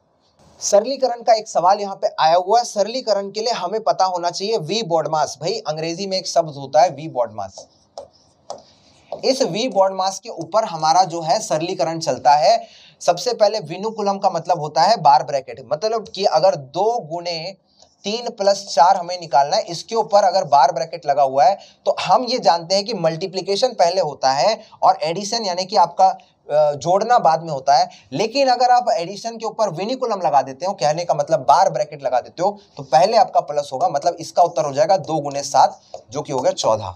सरलीकरण का एक सवाल यहाँ पे आया हुआ है। सरलीकरण के लिए हमें पता होना चाहिए वी बॉडमास। भाई अंग्रेजी में एक शब्द होता है वी बॉडमास, इस वी बॉड मास के ऊपर हमारा जो है सरलीकरण चलता है। सबसे पहले विनुकुलम का मतलब होता है बार ब्रैकेट, मतलब कि अगर दो गुने तीन प्लस चार हमें निकालना है, इसके ऊपर अगर बार ब्रैकेट लगा हुआ है तो हम ये जानते हैं कि मल्टीप्लिकेशन पहले होता है और एडिशन यानी कि आपका जोड़ना बाद में होता है। लेकिन अगर आप एडिशन के ऊपर विनिकुलम लगा देते हो, कहने का मतलब बार ब्रैकेट लगा देते हो, तो पहले आपका प्लस होगा, मतलब इसका उत्तर हो जाएगा दो गुने सात जो कि हो गया चौदह।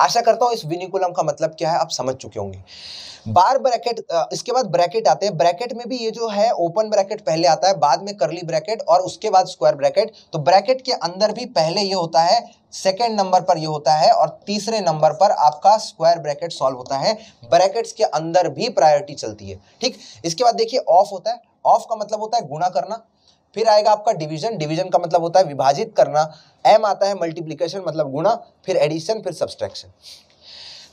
आशा करता हूं इस विनिकुलम का मतलब क्या है आप समझ चुके होंगे। बार ब्रैकेट, इसके बाद ब्रैकेट आते हैं। ब्रैकेट में भी ये जो है ओपन ब्रैकेट पहले आता है, बाद में करली ब्रैकेट और उसके बाद स्क्वायर ब्रैकेट। तो ब्रैकेट के अंदर भी पहले ये होता है, सेकेंड नंबर पर ये होता है और तीसरे नंबर पर आपका स्क्वायर ब्रैकेट सॉल्व होता है। ब्रैकेट्स के अंदर भी प्रायोरिटी चलती है। ठीक, इसके बाद देखिए ऑफ होता है। ऑफ का मतलब होता है गुणा करना। फिर आएगा आपका डिवीजन, डिवीजन का मतलब होता है विभाजित करना। एम आता है मल्टीप्लिकेशन मतलब गुणा, फिर एडिशन, फिर सब्सट्रैक्शन।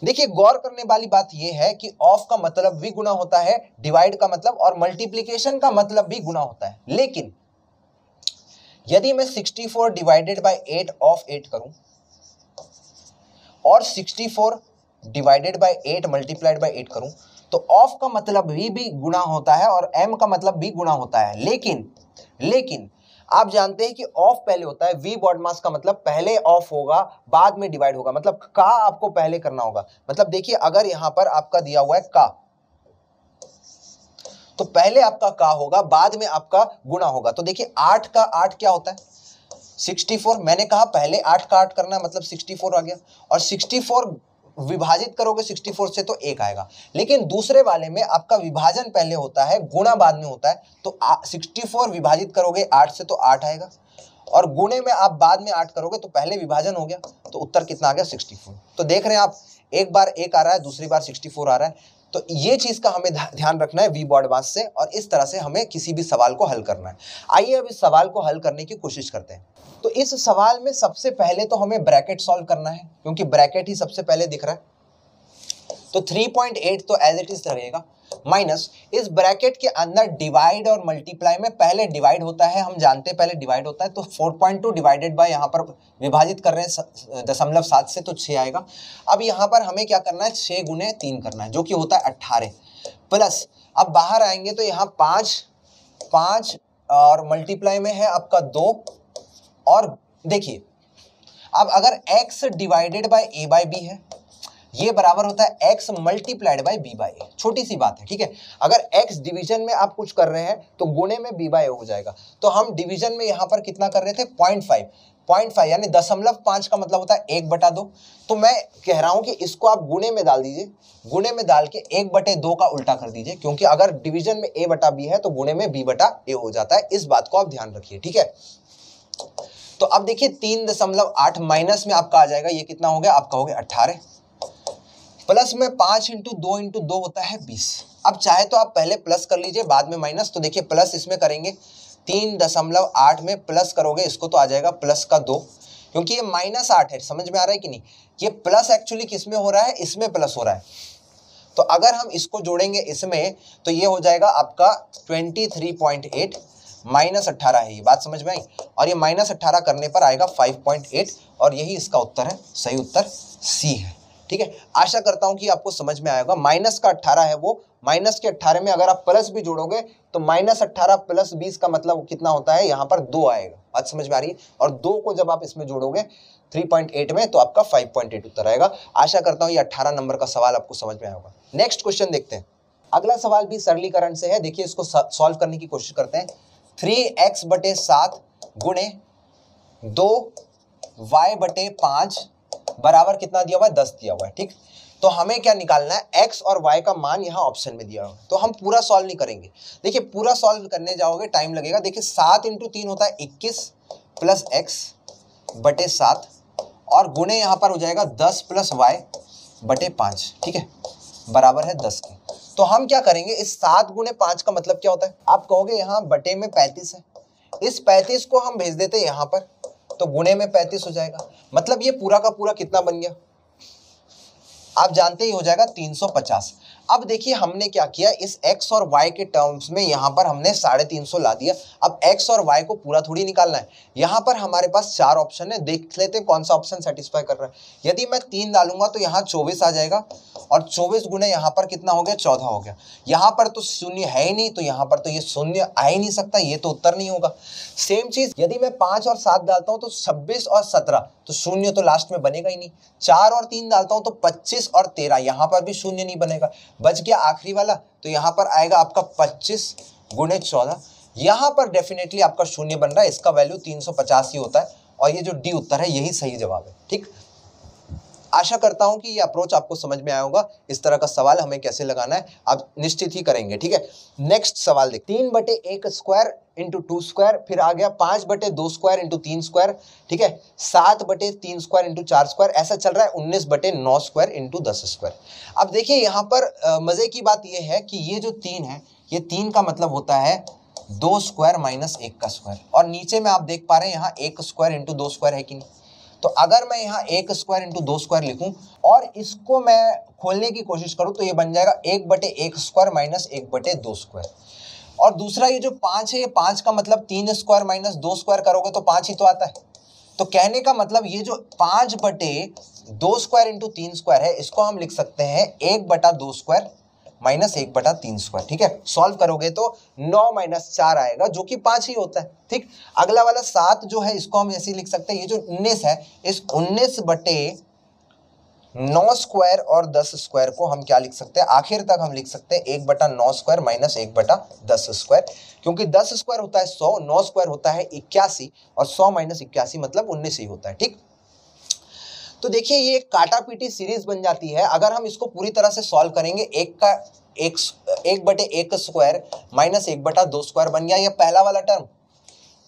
देखिए गौर करने वाली बात यह है कि ऑफ का मतलब भी गुणा होता है, डिवाइड का मतलब और मल्टीप्लिकेशन का मतलब भी गुणा होता है। लेकिन यदि मैं sixty four divided by eight of eight करूं और sixty four divided by eight multiplied by eight करूं तो ऑफ का मतलब भी, भी गुणा होता है और एम का मतलब भी गुणा होता है। लेकिन लेकिन आप जानते हैं कि ऑफ पहले होता है, वी बॉडमास का मतलब पहले ऑफ होगा बाद में डिवाइड होगा, मतलब का आपको पहले करना होगा। मतलब देखिए अगर यहां पर आपका दिया हुआ है का, तो पहले आपका का होगा बाद में आपका गुणा होगा। तो देखिए आठ का आठ क्या होता है, सिक्सटी फोर। मैंने कहा पहले आठ का आठ करना मतलब सिक्सटी फोर आ गया और सिक्सटी फोर विभाजित करोगे सिक्सटी फोर से तो एक आएगा। लेकिन दूसरे वाले में आपका विभाजन पहले होता है, गुणा बाद में होता है, तो सिक्सटी फोर विभाजित करोगे आठ से तो आठ आएगा और गुणे में आप बाद में आठ करोगे तो पहले विभाजन हो गया, तो उत्तर कितना आ गया सिक्सटी फोर। तो देख रहे हैं आप, एक बार एक आ रहा है, दूसरी बार सिक्सटी फोर आ रहा है, तो ये चीज़ का हमें ध्यान रखना है वी बॉडमास से, और इस तरह से हमें किसी भी सवाल को हल करना है। आइए अब इस सवाल को हल करने की कोशिश करते हैं। तो इस सवाल में सबसे पहले तो हमें ब्रैकेट सॉल्व करना है, क्योंकि ब्रैकेट ही सबसे पहले दिख रहा है। तो थ्री पॉइंट एट तो एज इट इज रहेगा, माइनस इस ब्रैकेट के अंदर डिवाइड और मल्टीप्लाई में पहले डिवाइड होता है, हम जानते हैं पहले डिवाइड होता है। तो four point two divided by, यहाँ पर विभाजित कर रहे हैं दशमलव सात से, तो छः आएगा। अब यहाँ पर हमें क्या करना है, छः गुने तीन करना है, जो कि होता है अट्ठारह, प्लस अब बाहर आएंगे तो यहाँ पाँच पाँच और मल्टीप्लाई में है आपका दो। और देखिए अब अगर X divided by A by B है, ये बराबर होता है x multiplied by B by A. छोटी सी बात है, ठीक है। अगर x डिवीजन में आप कुछ कर रहे हैं तो गुणे में बी बाई ए हो जाएगा। तो हम डिवीजन में यहाँ पर कितना कर रहे थे, पॉइंट फाइव पॉइंट फाइव, यानी दशमलव पाँच का मतलब होता है एक बटा दो। तो मैं कह रहा हूँ कि इसको आप गुणे में डाल दीजिए, गुणे में डाल के एक बटे दो का उल्टा कर दीजिए, क्योंकि अगर डिवीजन में a बटा b है तो गुणे में b बटा a हो जाता है। इस बात को आप ध्यान रखिए, ठीक है। तो अब देखिए तीन दशमलव आठ माइनस में आपका आ जाएगा, ये कितना हो गया आपका, हो गया अट्ठारह, प्लस में पाँच इंटू दो इंटू दो होता है बीस। अब चाहे तो आप पहले प्लस कर लीजिए बाद में माइनस। तो देखिए प्लस इसमें करेंगे, तीन दशमलव आठ में प्लस करोगे इसको तो आ जाएगा प्लस का दो, क्योंकि ये माइनस आठ है। समझ में आ रहा है कि नहीं, ये प्लस एक्चुअली किस में हो रहा है, इसमें प्लस हो रहा है। तो अगर हम इसको जोड़ेंगे इसमें तो ये हो जाएगा आपका twenty three point eight minus अट्ठारह है, ये बात समझ में आई। और ये माइनस अट्ठारह करने पर आएगा फाइव पॉइंट एट, और यही इसका उत्तर है, सही उत्तर सी है, ठीक है। आशा करता हूं कि आपको समझ में आएगा। माइनस का अट्ठारह है वो, माइनस के अट्ठारह में अगर आप प्लस भी जोड़ोगे तो माइनस अट्ठारह प्लस बीस का मतलब कितना होता है, यहाँ पर दो आएगा। बात समझ में आ रही है। और दो को जब आप इसमें जोड़ोगे थ्री पॉइंट एट में तो आपका फाइव पॉइंट एट उत्तर आएगा। आशा करता हूँ ये अट्ठारह नंबर का सवाल आपको समझ में आएगा। नेक्स्ट क्वेश्चन देखते हैं। अगला सवाल भी सरलीकरण से है, देखिए इसको सॉल्व करने की कोशिश करते हैं। थ्री एक्स बटे सात गुणे दो वाई बटे पाँच बराबर कितना दिया हुआ है, दस दिया हुआ है, ठीक। तो हमें क्या निकालना है, x और y का मान यहाँ ऑप्शन में दिया हुआ है। तो हम पूरा सॉल्व नहीं करेंगे, देखिए पूरा सॉल्व करने जाओगे टाइम लगेगा। देखिए सात इंटू तीन होता है इक्कीस, प्लस x बटे सात, और गुणे यहाँ पर हो जाएगा दस प्लस y बटे पाँच, ठीक है, बराबर है दस के। तो हम क्या करेंगे, इस सात गुणे पाँच का मतलब क्या होता है, आप कहोगे यहाँ बटे में पैंतीस है, इस पैंतीस को हम भेज देते हैं यहाँ पर, तो गुणे में पैंतीस हो जाएगा। मतलब ये पूरा का पूरा कितना बन गया, आप जानते ही हो जाएगा तीन सौ पचास। अब देखिए हमने क्या किया, इस x और y के टर्म्स में यहाँ पर हमने साढ़े तीन सौ ला दिया। अब x और y को पूरा थोड़ी निकालना है, यहाँ पर हमारे पास चार ऑप्शन है, देख लेते हैं कौन सा ऑप्शन सेटिस्फाई कर रहा है। यदि मैं तीन डालूंगा तो यहाँ चौबीस आ जाएगा, और चौबीस गुणे यहाँ पर कितना हो गया, चौदह हो गया। यहाँ पर तो शून्य है ही नहीं, तो यहाँ पर तो ये शून्य आ ही नहीं सकता, ये तो उत्तर नहीं होगा। सेम चीज़ यदि मैं पाँच और सात डालता हूँ तो छब्बीस और सत्रह, तो शून्य तो लास्ट में बनेगा ही नहीं। चार और तीन डालता हूँ तो पच्चीस और तेरह, यहाँ पर भी शून्य नहीं बनेगा। बच गया आखिरी वाला, तो यहाँ पर आएगा आपका पच्चीस गुणे चौदह। यहाँ पर डेफिनेटली आपका शून्य बन रहा है, इसका वैल्यू तीन सौ पचास ही होता है, और ये जो डी उत्तर है यही सही जवाब है, ठीक। आशा करता हूँ कि ये अप्रोच आपको समझ में आया होगा, इस तरह का सवाल हमें कैसे लगाना है आप निश्चित ही करेंगे, ठीक है। नेक्स्ट सवाल देखते हैं। तीन बटे एक स्क्वायर इंटू टू स्क्वायर, फिर आ गया पाँच बटे दो स्क्वायर इंटू तीन स्क्वायर, ठीक है, सात बटे तीन स्क्वायर इंटू चार स्क्वायर, ऐसा चल रहा है उन्नीस बटे नौ स्क्वायर इंटू दस स्क्वायर। अब देखिए यहाँ पर मज़े की बात यह है कि ये जो तीन है, ये तीन का मतलब होता है दो स्क्वायर माइनस एक का स्क्वायर, और नीचे में आप देख पा रहे हैं यहाँ एक स्क्वायर इंटू दो स्क्वायर है कि नहीं। तो अगर मैं यहाँ एक स्क्वायर इंटू दो स्क्वायर लिखूँ और इसको मैं खोलने की कोशिश करूँ तो ये बन जाएगा एक बटे एक स्क्वायर माइनस एक बटे दो स्क्वायर। और दूसरा ये जो पाँच है, ये पाँच का मतलब तीन स्क्वायर माइनस दो स्क्वायर करोगे तो पाँच ही तो आता है। तो कहने का मतलब ये जो पाँच बटे दो स्क्वायर इंटू तीन स्क्वायर है, इसको हम लिख सकते हैं एक बटा दो स्क्वायर माइनस एक बटा तीन स्क्वायर, ठीक है। सॉल्व करोगे तो नौ माइनस चार आएगा, जो कि पाँच ही होता है, ठीक। अगला वाला सात जो है, इसको हम ऐसे लिख सकते हैं, ये जो उन्नीस है, इस उन्नीस बटे नौ स्क्वायर और दस स्क्वायर को हम क्या लिख सकते हैं, आखिर तक हम लिख सकते हैं एक बटा नौ स्क्वायर माइनस एक बटा दस स्क्वायर, क्योंकि दस स्क्वायर होता है सौ, नौ स्क्वायर होता है इक्यासी, और सौ माइनस इक्यासी मतलब उन्नीस ही होता है, ठीक। तो देखिए ये एक काटा पीटी सीरीज बन जाती है अगर हम इसको पूरी तरह से सॉल्व करेंगे। एक का एक, एक बटे एक स्क्वायर माइनस एक बटा दो स्क्वायर बन गया, यह पहला वाला टर्म।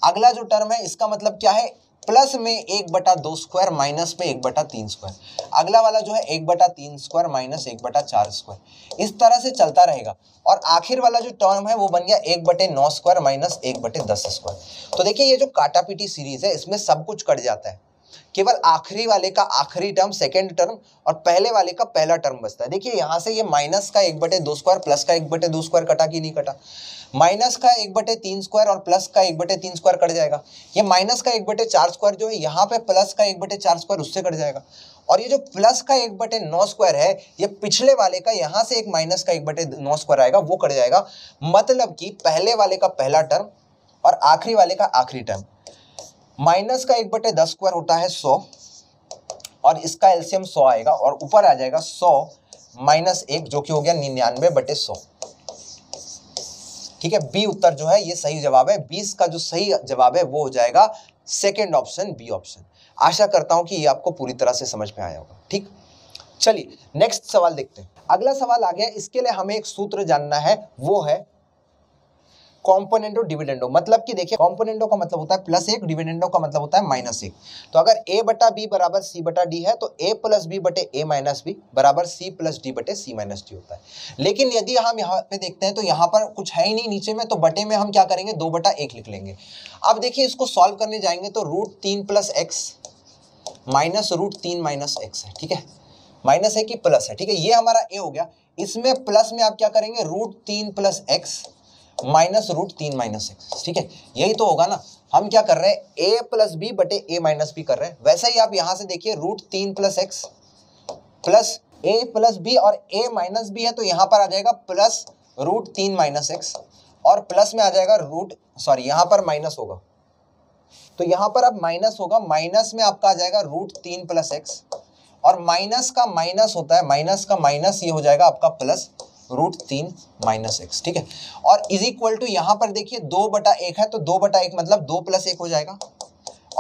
अगला जो टर्म है इसका मतलब क्या है, प्लस में एक बटा दो स्क्वायर, माइनस में एक बटा तीन स्क्वायर, अगला वाला जो है एक बटा तीन स्क्वायर माइनस एक बटा चार स्क्वायर, इस तरह से चलता रहेगा। और आखिर वाला जो टर्म है वो बन गया एक बटे नौ स्क्वायर माइनस एक बटे दस स्क्वायर। तो देखिए ये जो काटापीटी सीरीज है इसमें सब कुछ कट जाता है, केवल आखिरी वाले का आखिरी टर्म सेकेंड टर्म और पहले वाले का पहला टर्म बचता है। देखिए यहाँ से ये माइनस का एक बटे दो स्क्वायर प्लस का एक बटे दो स्क्वायर कटा कि नहीं कटा, माइनस का एक बटे तीन स्क्वायर और प्लस का एक बटे तीन स्क्वायर कट जाएगा, ये माइनस का एक बटे चार स्क्वायर जो है यहाँ पे प्लस का एक बटे चार स्क्वायर उससे कट जाएगा, और ये जो प्लस का एक बटे नौ स्क्वायर है ये पिछले वाले का यहाँ से एक माइनस का एक बटे नौ स्क्वायर आएगा वो कट जाएगा। मतलब कि पहले वाले का पहला टर्म और आखिरी वाले का आखिरी टर्म। माइनस का एक बटे दस स्क्वायर होता है सौ और इसका एलसीएम सौ आएगा और ऊपर आ जाएगा सौ माइनस एक जो कि हो गया निन्यानवे बटे सौ। ठीक है, बी उत्तर जो है ये सही जवाब है। बीस का जो सही जवाब है वो हो जाएगा सेकेंड ऑप्शन बी ऑप्शन। आशा करता हूं कि ये आपको पूरी तरह से समझ में आया होगा। ठीक, चलिए नेक्स्ट सवाल देखते हैं। अगला सवाल आ गया, इसके लिए हमें एक सूत्र जानना है, वो है कॉम्पोनेंटो डिविडेंडो। मतलब कि देखिए कॉम्पोनेंटो का मतलब होता है प्लस एक, डिविडेंडो का मतलब होता है माइनस एक। तो अगर ए बटा बी बराबर सी बटा डी है तो ए प्लस बी बटे ए माइनस बी बराबर सी प्लस डी बटे सी माइनस डी होता है। लेकिन यदि हम यहाँ पे देखते हैं तो यहाँ पर कुछ है ही नहीं नीचे में, तो बटे में हम क्या करेंगे दो बटा एक लिख लेंगे। अब देखिए इसको सॉल्व करने जाएंगे तो रूट तीन प्लस एक्स माइनस रूट तीन माइनस एक्स है। ठीक है, माइनस है कि प्लस है, ठीक है, ये हमारा ए हो गया। इसमें प्लस में आप क्या करेंगे रूट तीन प्लस एक्स माइनस रूट तीन माइनस एक्स। ठीक है, यही तो होगा ना, हम क्या कर रहे हैं ए प्लस बी बटे ए माइनस बी कर रहे हैं। वैसे ही आप यहाँ से देखिए रूट तीन प्लस एक्स प्लस ए प्लस बी और ए माइनस बी है तो यहाँ पर आ जाएगा प्लस रूट तीन माइनस एक्स और प्लस में आ जाएगा रूट सॉरी यहाँ पर माइनस होगा तो यहाँ पर अब माइनस होगा, माइनस में आपका आ जाएगा रूट तीन प्लस एक्स और माइनस का माइनस होता है, माइनस का माइनस ये हो जाएगा आपका प्लस रूट तीन माइनस एक्स। ठीक है, और इज इक्वल टू यहाँ पर देखिए दो बटा एक है तो दो बटा एक मतलब दो प्लस एक हो जाएगा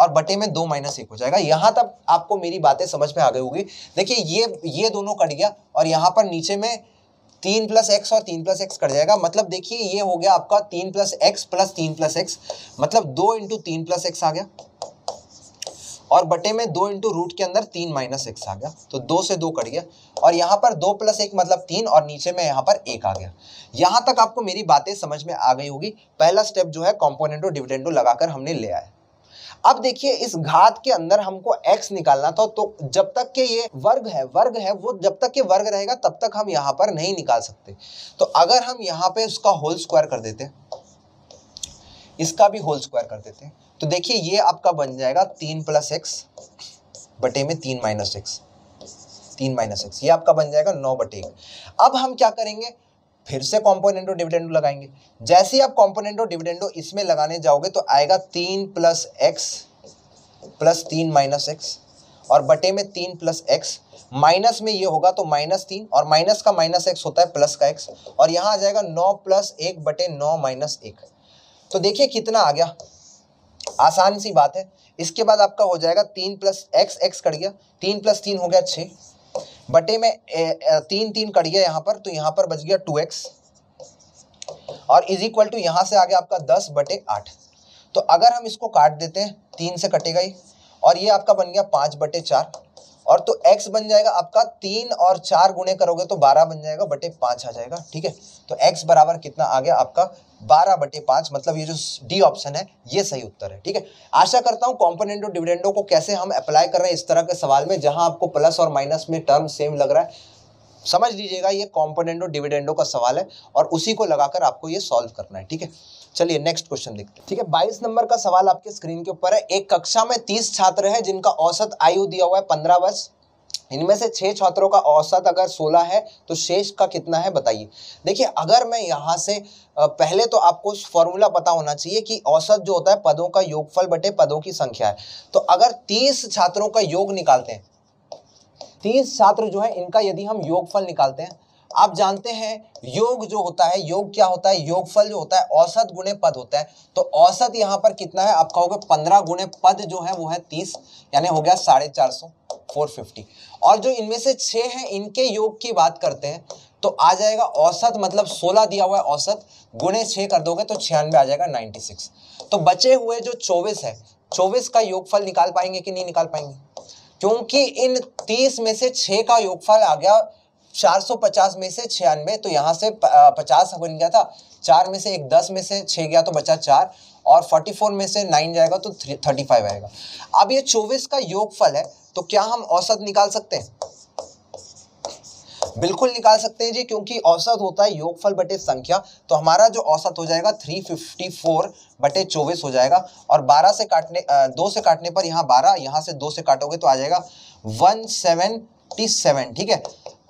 और बटे में दो माइनस एक हो जाएगा। यहाँ तक आपको मेरी बातें समझ में आ गई होगी। देखिए ये ये दोनों कट गया और यहाँ पर नीचे में तीन प्लस एक्स और तीन प्लस एक्स कट जाएगा। मतलब देखिए ये हो गया आपका तीन प्लस एक्स प्लस तीन प्लस एक्स मतलब दो इंटू तीन प्लस एक्स आ गया और बटे में दो इंटू रूट के अंदर तीन माइनस एक्स आ गया तो दो से दो कट गया और यहाँ पर दो प्लस एक मतलब तीन और नीचे में यहाँ पर एक आ गया। यहाँ तक आपको मेरी बातें समझ में आ गई होगी। पहला स्टेप जो है कॉम्पोनेंटो डिविडेंडो लगाकर हमने ले आया। अब देखिए इस घात के अंदर हमको x निकालना था तो जब तक के ये वर्ग है वर्ग है वो जब तक के वर्ग रहेगा तब तक हम यहाँ पर नहीं निकाल सकते। तो अगर हम यहाँ पे उसका होल स्क्वायर कर देते, इसका भी होल स्क्वायर कर देते तो देखिए ये आपका बन जाएगा तीन प्लस एक्स बटे में तीन माइनस एक्स तीन माइनस एक्स, ये आपका बन जाएगा नौ बटे एक। अब हम क्या करेंगे फिर से कॉम्पोनेंटो डिविडेंडो लगाएंगे। जैसे ही आप कॉम्पोनेंटो डिविडेंडो इसमें लगाने जाओगे तो आएगा तीन प्लस एक्स प्लस तीन माइनस एक्स और बटे में तीन प्लस एक्स माइनस में ये होगा तो माइनस तीन और माइनस का माइनस एक्स होता है प्लस का एक्स और यहाँ आ जाएगा नौ प्लस एक बटे नौ माइनस एक। तो देखिए कितना आ गया, आसान सी बात है। इसके बाद आपका हो जाएगा तीन प्लस एक्स एक्स कट गया, तीन प्लस तीन हो गया छः बटे में तीन तीन कट गया यहाँ पर तो यहाँ पर बच गया टू एक्स और इज इक्वल टू यहाँ से आ गया आपका दस बटे आठ। तो अगर हम इसको काट देते हैं तीन से कटेगा ही और ये आपका बन गया पाँच बटे चार और तो x बन जाएगा आपका तीन और चार गुणे करोगे तो बारह बन जाएगा बटे पाँच आ जाएगा। ठीक है, तो x बराबर कितना आ गया आपका बारह बटे पाँच। मतलब ये जो डी ऑप्शन है ये सही उत्तर है। ठीक है, आशा करता हूँ कॉम्पोनेंटो डिविडेंडो को कैसे हम अप्लाई कर रहे हैं इस तरह के सवाल में जहाँ आपको प्लस और माइनस में टर्म सेम लग रहा है समझ लीजिएगा ये कॉम्पोनेंटो डिविडेंडो का सवाल है और उसी को लगाकर आपको ये सॉल्व करना है। ठीक है, चलिए नेक्स्ट क्वेश्चन देखते हैं। ठीक है, बाईस नंबर का सवाल आपके स्क्रीन के ऊपर है। एक कक्षा में तीस छात्र हैं जिनका औसत आयु दिया हुआ है पंद्रह वर्ष। इनमें से छह छात्रों का औसत अगर सोलह है तो शेष का कितना है बताइए। देखिए अगर मैं यहाँ से पहले तो आपको फॉर्मूला पता होना चाहिए कि औसत जो होता है पदों का योगफल बटे पदों की संख्या है। तो अगर तीस छात्रों का योग निकालते हैं, तीस छात्र जो है इनका यदि हम योगफल निकालते हैं, आप जानते हैं योग जो होता है, योग क्या होता है, योगफल जो होता है औसत गुणे पद होता है। तो औसत यहाँ पर कितना है आपका होगा पंद्रह गुणे पद जो है वो है तीस यानी हो गया साढ़े चार सौ फोर फिफ्टी और जो इनमें से छः हैं इनके योग की बात करते हैं तो आ जाएगा औसत मतलब सोलह दिया हुआ है औसत गुणे छः कर दोगे तो छियानवे आ जाएगा नाइन्टी सिक्स। तो बचे हुए जो चौबीस है चौबीस का योगफल निकाल पाएंगे कि नहीं निकाल पाएंगे, क्योंकि इन तीस में से छः का योगफल आ गया चार सौ पचास में से छियानवे, तो यहाँ से पचास बन गया था, चार में से एक दस में से छः गया तो बचा चार, और चौवालीस में से नौ जाएगा तो पैंतीस आएगा। अब ये चौबीस का योगफल है तो क्या हम औसत निकाल सकते हैं? बिल्कुल निकाल सकते हैं जी, क्योंकि औसत होता है योगफल बटे संख्या, तो हमारा जो औसत हो जाएगा तीन सौ चौवन बटे चौबीस हो जाएगा, और बारह से काटने दो से काटने पर यहाँ बारह, यहाँ से दो से काटोगे तो आ जाएगा एक सौ सतहत्तर, ठीक है।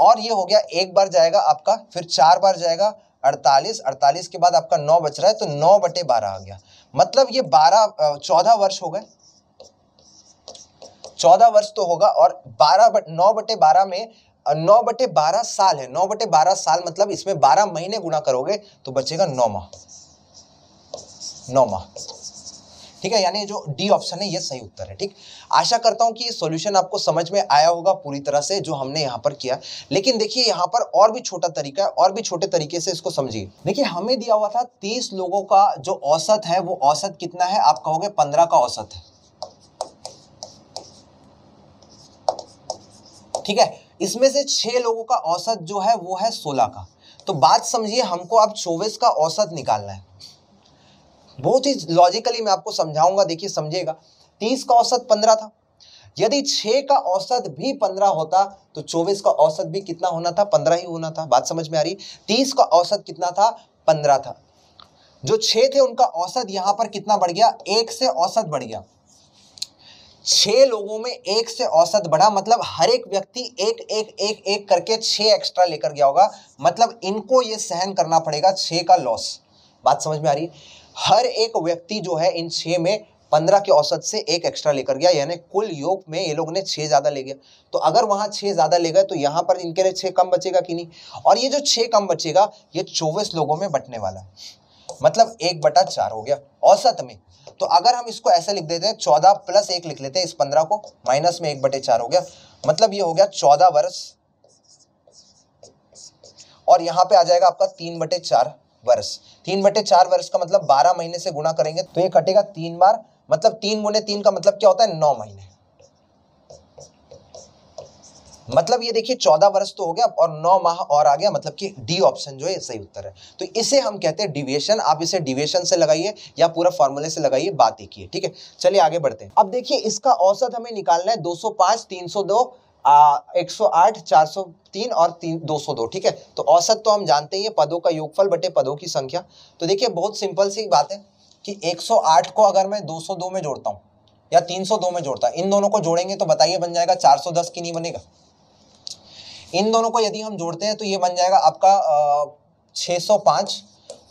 और ये हो गया एक बार जाएगा आपका, फिर चार बार जाएगा अड़तालीस, अड़तालीस के बाद आपका नौ बच रहा है तो नौ बटे बारह आ गया, मतलब ये बारह चौदह वर्ष हो गए, चौदह वर्ष तो होगा, और बारह बट नौ बटे बारह में नौ बटे बारह साल है, नौ बटे बारह साल मतलब इसमें बारह महीने गुणा करोगे तो बचेगा नौ माह, नौ माह, ठीक है। यानी जो डी ऑप्शन है ये सही उत्तर है, ठीक। आशा करता हूं कि ये सॉल्यूशन आपको समझ में आया होगा पूरी तरह से जो हमने यहाँ पर किया। लेकिन देखिए यहाँ पर और भी छोटा तरीका है, और भी छोटे तरीके से इसको समझिए। देखिए हमें दिया हुआ था तीस लोगों का जो औसत है, वो औसत कितना है? आप कहोगे पंद्रह का औसत है, ठीक है। इसमें से छह लोगों का औसत जो है वो है सोलह का, तो बात समझिए हमको अब चौबीस का औसत निकालना है। बहुत ही लॉजिकली मैं आपको समझाऊंगा, देखिए समझिएगा। तीस का औसत पंद्रह था, यदि छः का औसत भी पंद्रह होता तो चौबीस का औसत भी कितना होना था? पंद्रह ही होना था। बात समझ में आ रही? तीस का औसत कितना था? पंद्रह था। जो छः थे उनका औसत यहाँ पर कितना बढ़ गया? एक से औसत बढ़ गया। छः लोगों में एक से औसत बढ़ा, मतलब हर एक व्यक्ति एक एक एक एक करके छः एक्स्ट्रा लेकर गया होगा, मतलब इनको ये सहन करना पड़ेगा छः का लॉस। बात समझ में आ रही है? हर एक व्यक्ति जो है इन छः में पंद्रह के औसत से एक एक्स्ट्रा लेकर गया, यानी कुल योग में ये लोग ने छः ज़्यादा ले गया। तो अगर वहाँ छः ज़्यादा ले गए तो यहाँ पर इनके लिए छः कम बचेगा कि नहीं? और ये जो छः कम बचेगा ये चौबीस लोगों में बंटने वाला है, मतलब एक बटा चार हो गया औसत में। तो अगर हम इसको ऐसे लिख देते हैं, चौदह प्लस एक लिख लेते हैं, इस पंद्रह को माइनस में एक बटे चार हो गया, मतलब ये हो गया चौदह वर्ष, और यहाँ पे आ जाएगा आपका तीन बटे चार वर्ष। तीन बटे चार वर्ष का मतलब बारह महीने से गुणा करेंगे तो ये कटेगा तीन बार, मतलब तीन गुणे तीन का मतलब क्या होता है? नौ महीने। मतलब ये देखिए चौदह वर्ष तो हो गया और नौ माह और आ गया, मतलब कि डी ऑप्शन जो है सही उत्तर है। तो इसे हम कहते हैं डिविएशन। आप इसे डिविएशन से लगाइए या पूरा फॉर्मूले से लगाइए, बात एक ही है, ठीक है। चलिए आगे बढ़ते हैं। अब देखिए इसका औसत हमें निकालना है दो सौ पाँच, तीन सौ दो, एक सौ आठ, चार सौ तीन और दो सौ दो, ठीक है। तो औसत तो हम जानते ही है, पदों का योगफल बटे पदों की संख्या। तो देखिए बहुत सिंपल सी बात है कि एक सौ आठ को अगर मैं दो सौ दो में जोड़ता हूँ या तीन सौ दो में जोड़ता हूँ, इन दोनों को जोड़ेंगे तो बताइए बन जाएगा चार सौ दस की नहीं बनेगा। इन दोनों को यदि हम जोड़ते हैं तो ये बन जाएगा आपका छः सौ पाँच,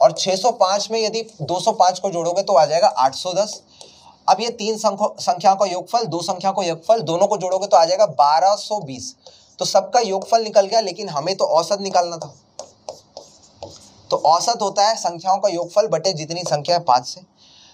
और छः सौ पाँच में यदि दो सौ पाँच को जोड़ोगे तो आ जाएगा आठ सौ दस। अब ये तीन संख्याओं का योगफल, दो संख्याओं का योगफल, दोनों को जोड़ोगे तो आ जाएगा बारह सौ बीस। तो सबका योगफल निकल गया, लेकिन हमें तो औसत निकालना था। तो औसत होता है संख्याओं का योगफल बटे जितनी संख्या है पाँच से।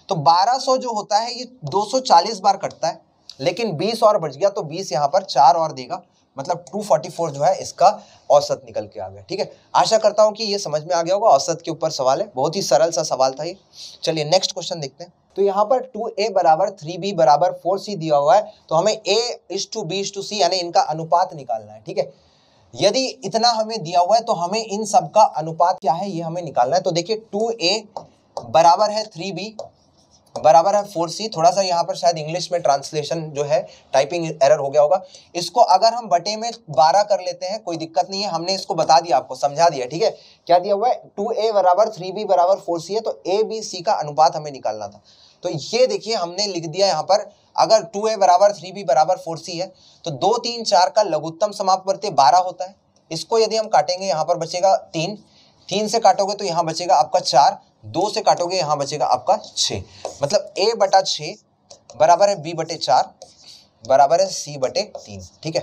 तो बारह सौ जो होता है ये दो सौ चालीस बार कटता है, लेकिन बीस और बच गया तो बीस यहाँ पर चार और देगा, मतलब दो सौ चौवालीस जो है इसका औसत निकल के आ गया, ठीक है। आशा करता हूँ कि ये समझ में आ गया होगा। औसत के ऊपर सवाल है, बहुत ही सरल सा सवाल था ये। चलिए नेक्स्ट क्वेश्चन देखते हैं। तो यहाँ पर टू ए बराबर थ्री बी बराबर फोर सी दिया हुआ है, तो हमें a is to b is to c यानी इनका अनुपात निकालना है, ठीक है। यदि इतना हमें दिया हुआ है तो हमें इन सब का अनुपात क्या है ये हमें निकालना है। तो देखिए टू ए बराबर है थ्री बी बराबर है फोर सी। थोड़ा सा यहाँ पर शायद इंग्लिश में ट्रांसलेशन जो है टाइपिंग एरर हो गया होगा। इसको अगर हम बटे में बारह कर लेते हैं कोई दिक्कत नहीं है, हमने इसको बता दिया, आपको समझा दिया, ठीक है। क्या दिया हुआ है? टू ए बराबर थ्री बी बराबर फोर सी है, तो ए बी सी का अनुपात हमें निकालना था। तो ये देखिए हमने लिख दिया यहाँ पर, अगर टू ए बराबर थ्री बी बराबर फोर सी है तो दो तीन चार का लघुत्तम समापवर्ती बारह होता है। इसको यदि हम काटेंगे यहाँ पर बचेगा तीन, तीन से काटोगे तो यहाँ बचेगा आपका चार, दो से काटोगे यहाँ बचेगा आपका छः, मतलब a बटा छः बराबर है b बटे चार बराबर है c बटे तीन, ठीक है।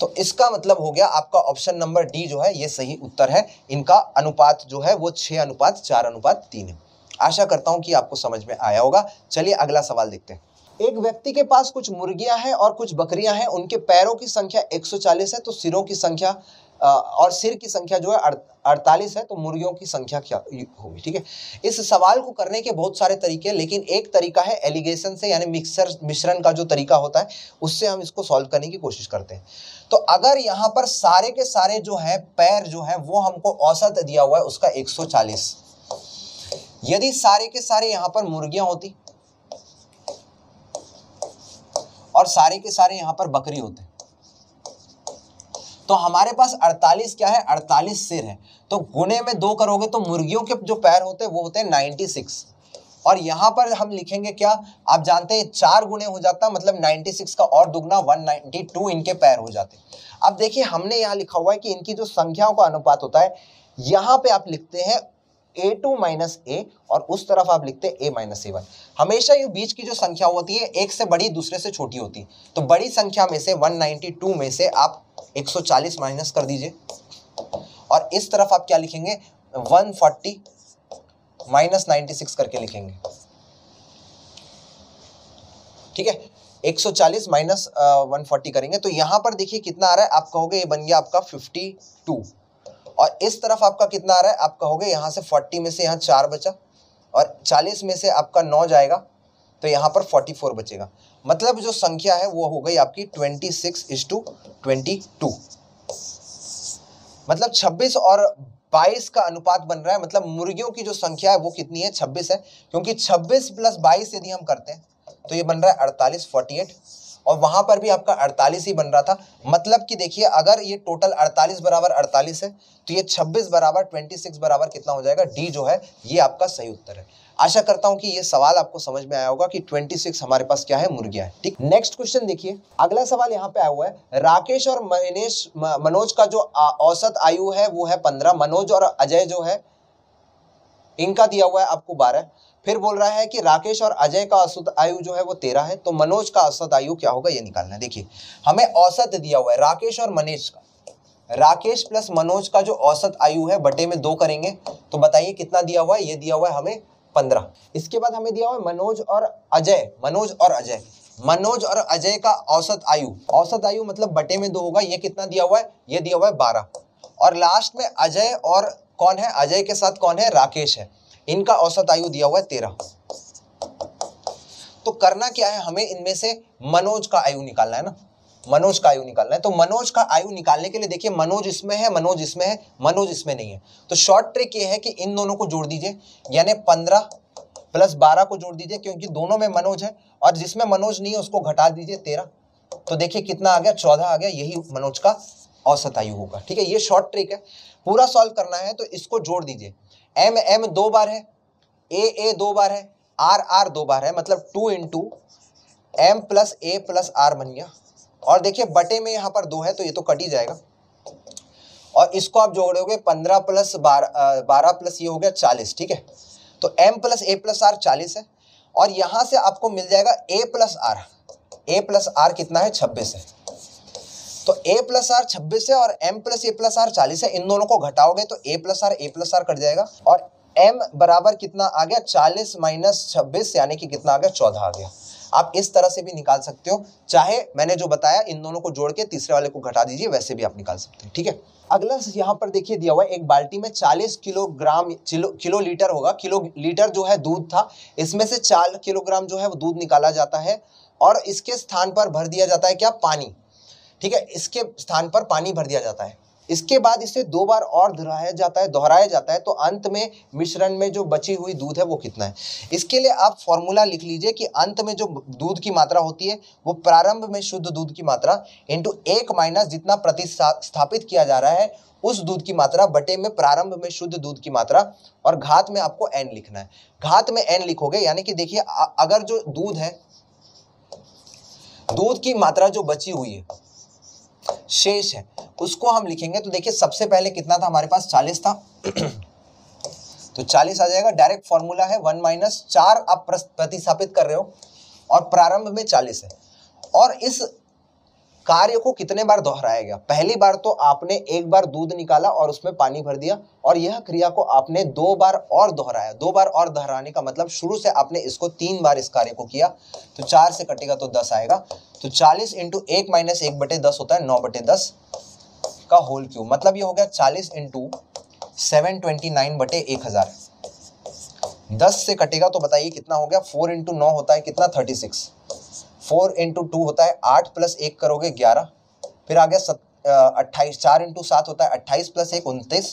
तो इसका मतलब हो गया आपका ऑप्शन नंबर डी जो है ये सही उत्तर है। इनका अनुपात जो है वो छः अनुपात चार अनुपात तीन है। आशा करता हूँ कि आपको समझ में आया होगा। चलिए अगला सवाल देखते हैं। एक व्यक्ति के पास कुछ मुर्गियाँ हैं और कुछ बकरियाँ हैं, उनके पैरों की संख्या एक सौ चालीस है तो सिरों की संख्या और सिर की संख्या जो है अड़तालीस है, तो मुर्गियों की संख्या क्या होगी। ठीक है, इस सवाल को करने के बहुत सारे तरीके हैं, लेकिन एक तरीका है एलिगेशन से, यानी मिक्सर मिश्रण का जो तरीका होता है उससे हम इसको सॉल्व करने की कोशिश करते हैं। तो अगर यहाँ पर सारे के सारे जो है पैर जो है वो हमको औसत दिया हुआ है उसका एक सौ चालीस, यदि सारे के सारे यहाँ पर मुर्गियां होती और सारे के सारे यहाँ पर बकरी होते तो हमारे पास अड़तालीस क्या है, अड़तालीस सिर है, तो गुने में दो करोगे तो मुर्गियों के जो पैर होते हैं वो होते हैं छियानवे, और यहाँ पर हम लिखेंगे क्या, आप जानते हैं चार गुने हो जाता मतलब छियानवे का और दुगना एक सौ बानवे इनके पैर हो जाते। अब देखिए हमने यहाँ लिखा हुआ है कि इनकी जो संख्याओं का अनुपात होता है, यहाँ पे आप लिखते हैं ए टू माइनस ए और उस तरफ आप लिखते हैं ए माइनस ए वन। हमेशा ये बीच की जो संख्या होती है एक से बड़ी दूसरे से छोटी होती है, तो बड़ी संख्या में से एक सौ बानवे में से आप एक सौ चालीस माइनस कर दीजिए और इस तरफ आप क्या लिखेंगे एक सौ चालीस माइनस छियानवे करके लिखेंगे। ठीक है, एक सौ चालीस माइनस एक सौ चालीस करेंगे तो यहाँ पर देखिए कितना आ रहा है, आप कहोगे ये बन गया आपका बावन, और इस तरफ आपका कितना आ रहा है, आप कहोगे यहाँ से चालीस में से यहाँ चार बचा और चालीस में से आपका नौ जाएगा तो यहाँ पर चौवालीस बचेगा, मतलब जो संख्या है वो हो गई आपकी छब्बीस इस टू बाईस, मतलब छब्बीस और बाईस का अनुपात बन रहा है, मतलब मुर्गियों की जो संख्या है वो कितनी है, छब्बीस है, क्योंकि छब्बीस प्लस बाईस यदि हम करते हैं तो ये बन रहा है अड़तालीस, अड़तालीस और वहाँ पर भी आपका अड़तालीस ही बन रहा था। मतलब कि देखिए अगर ये टोटल अड़तालीस बराबर अड़तालीस है तो ये छब्बीस बराबर छब्बीस बराबर कितना हो जाएगा, डी जो है ये आपका सही उत्तर है। आशा करता हूँ कि ये सवाल आपको समझ में आया होगा कि छब्बीस हमारे पास क्या है, मुर्गियाँ है। ठीक, नेक्स्ट क्वेश्चन देखिए, अगला सवाल यहाँ पे आया हुआ है, राकेश और मनीष मनोज का जो औसत आयु है वो है पंद्रह, मनोज और अजय जो है इनका दिया हुआ है आपको बारह, फिर बोल रहा है कि राकेश और अजय का औसत आयु जो है वो तेरह है, तो मनोज का औसत आयु क्या होगा ये निकालना है। देखिए हमें औसत दिया हुआ है राकेश और मनीष का, राकेश प्लस मनोज का जो औसत आयु है बटे में दो करेंगे तो बताइए कितना दिया हुआ है, ये दिया हुआ है हमें पंद्रह। इसके बाद हमें दिया हुआ है मनोज और अजय, मनोज और अजय, मनोज और अजय का औसत आयु, औसत आयु मतलब बटे में दो होगा, ये कितना दिया हुआ है, ये दिया हुआ है बारह, और लास्ट में अजय और कौन है, अजय के साथ कौन है, राकेश है, इनका औसत आयु दिया हुआ है तेरह। तो करना क्या है, हमें इनमें से मनोज का आयु निकालना है ना, मनोज का आयु निकालना है। तो मनोज का आयु निकालने के लिए देखिए मनोज इसमें है, मनोज इसमें है, मनोज इसमें नहीं है, तो शॉर्ट ट्रिक ये है कि इन दोनों को जोड़ दीजिए, यानी पंद्रह प्लस बारह को जोड़ दीजिए क्योंकि दोनों में मनोज है, और जिसमें मनोज नहीं है उसको घटा दीजिए तेरह, तो देखिए कितना आ गया, चौदह आ गया, यही मनोज का औसत आयु होगा। ठीक है, ये शॉर्ट ट्रिक है, पूरा सॉल्व करना है तो इसको जोड़ दीजिए, एम एम दो बार है, ए ए दो बार है, आर आर दो बार है, मतलब टू इंटू एम प्लस ए प्लस आर बन गया, और देखिए बटे में यहाँ पर दो है तो ये तो कट ही जाएगा, और इसको आप जोड़ोगे पंद्रह प्लस बारह, बारह प्लस ये हो गया चालीस। ठीक है, तो एम प्लस ए प्लस आर चालीस है, और यहाँ से आपको मिल जाएगा a plus r, a plus r कितना है, छब्बीस है, तो a प्लस आर छब्बीस है और m प्लस ए प्लस आर चालीस है, इन दोनों को घटाओगे तो a plus r a plus r cut जाएगा, और m बराबर कितना आ गया, चालीस माइनस छब्बीस, यानी कि कितना आ गया, चौदह आ गया। आप इस तरह से भी निकाल सकते हो, चाहे मैंने जो बताया इन दोनों को जोड़ के तीसरे वाले को घटा दीजिए, वैसे भी आप निकाल सकते हैं। ठीक है, अगला यहाँ पर देखिए दिया हुआ है, एक बाल्टी में चालीस किलोग्राम किलो किलो लीटर होगा, किलो लीटर जो है दूध था, इसमें से चार किलोग्राम जो है वो दूध निकाला जाता है और इसके स्थान पर भर दिया जाता है क्या, पानी। ठीक है, इसके स्थान पर पानी भर दिया जाता है, इसके बाद इसे दो बार और दोहराया जाता है दोहराया जाता है तो अंत में मिश्रण में जो बची हुई दूध है वो कितना है। इसके लिए आप फॉर्मूला लिख लीजिए कि अंत में जो दूध की मात्रा होती है वो प्रारंभ में शुद्ध दूध की मात्रा इंटू एक माइनस जितना प्रतिस्थापित किया जा रहा है उस दूध की मात्रा बटे में प्रारंभ में शुद्ध दूध की मात्रा, और घात में आपको एन लिखना है। घात में एन लिखोगे यानी कि देखिए अगर जो दूध है, दूध की मात्रा जो बची हुई है शेष है उसको हम लिखेंगे, तो देखिए सबसे पहले कितना था हमारे पास, चालीस था तो चालीस आ जाएगा। डायरेक्ट फॉर्मूला है वन माइनस चार आप प्रतिस्थापित कर रहे हो और प्रारंभ में चालीस है, और इस कार्य को कितने बार दोहराया गया, पहली बार तो आपने एक बार दूध निकाला और उसमें पानी भर दिया, और यह क्रिया को आपने दो बार और दोहराया। दो बार और दोहराने का मतलब शुरू से आपने इसको तीन बार इस कार्य को किया, तो चार से कटेगा तो दस आएगा, तो चालीस इंटू एक माइनस एक बटे दस होता है नौ बटे दस का होल क्यूब, मतलब ये हो गया चालीस इंटू सेवन ट्वेंटी नाइन बटे एक हज़ार। दस से कटेगा तो बताइए कितना हो गया, फोर इंटू नौ होता है कितना, thirty six. Four into two होता है आठ, प्लस एक करोगे ग्यारह, फिर आ गया सत अट्ठाईस। चार इंटू सात होता है अट्ठाईस, प्लस एक उनतीस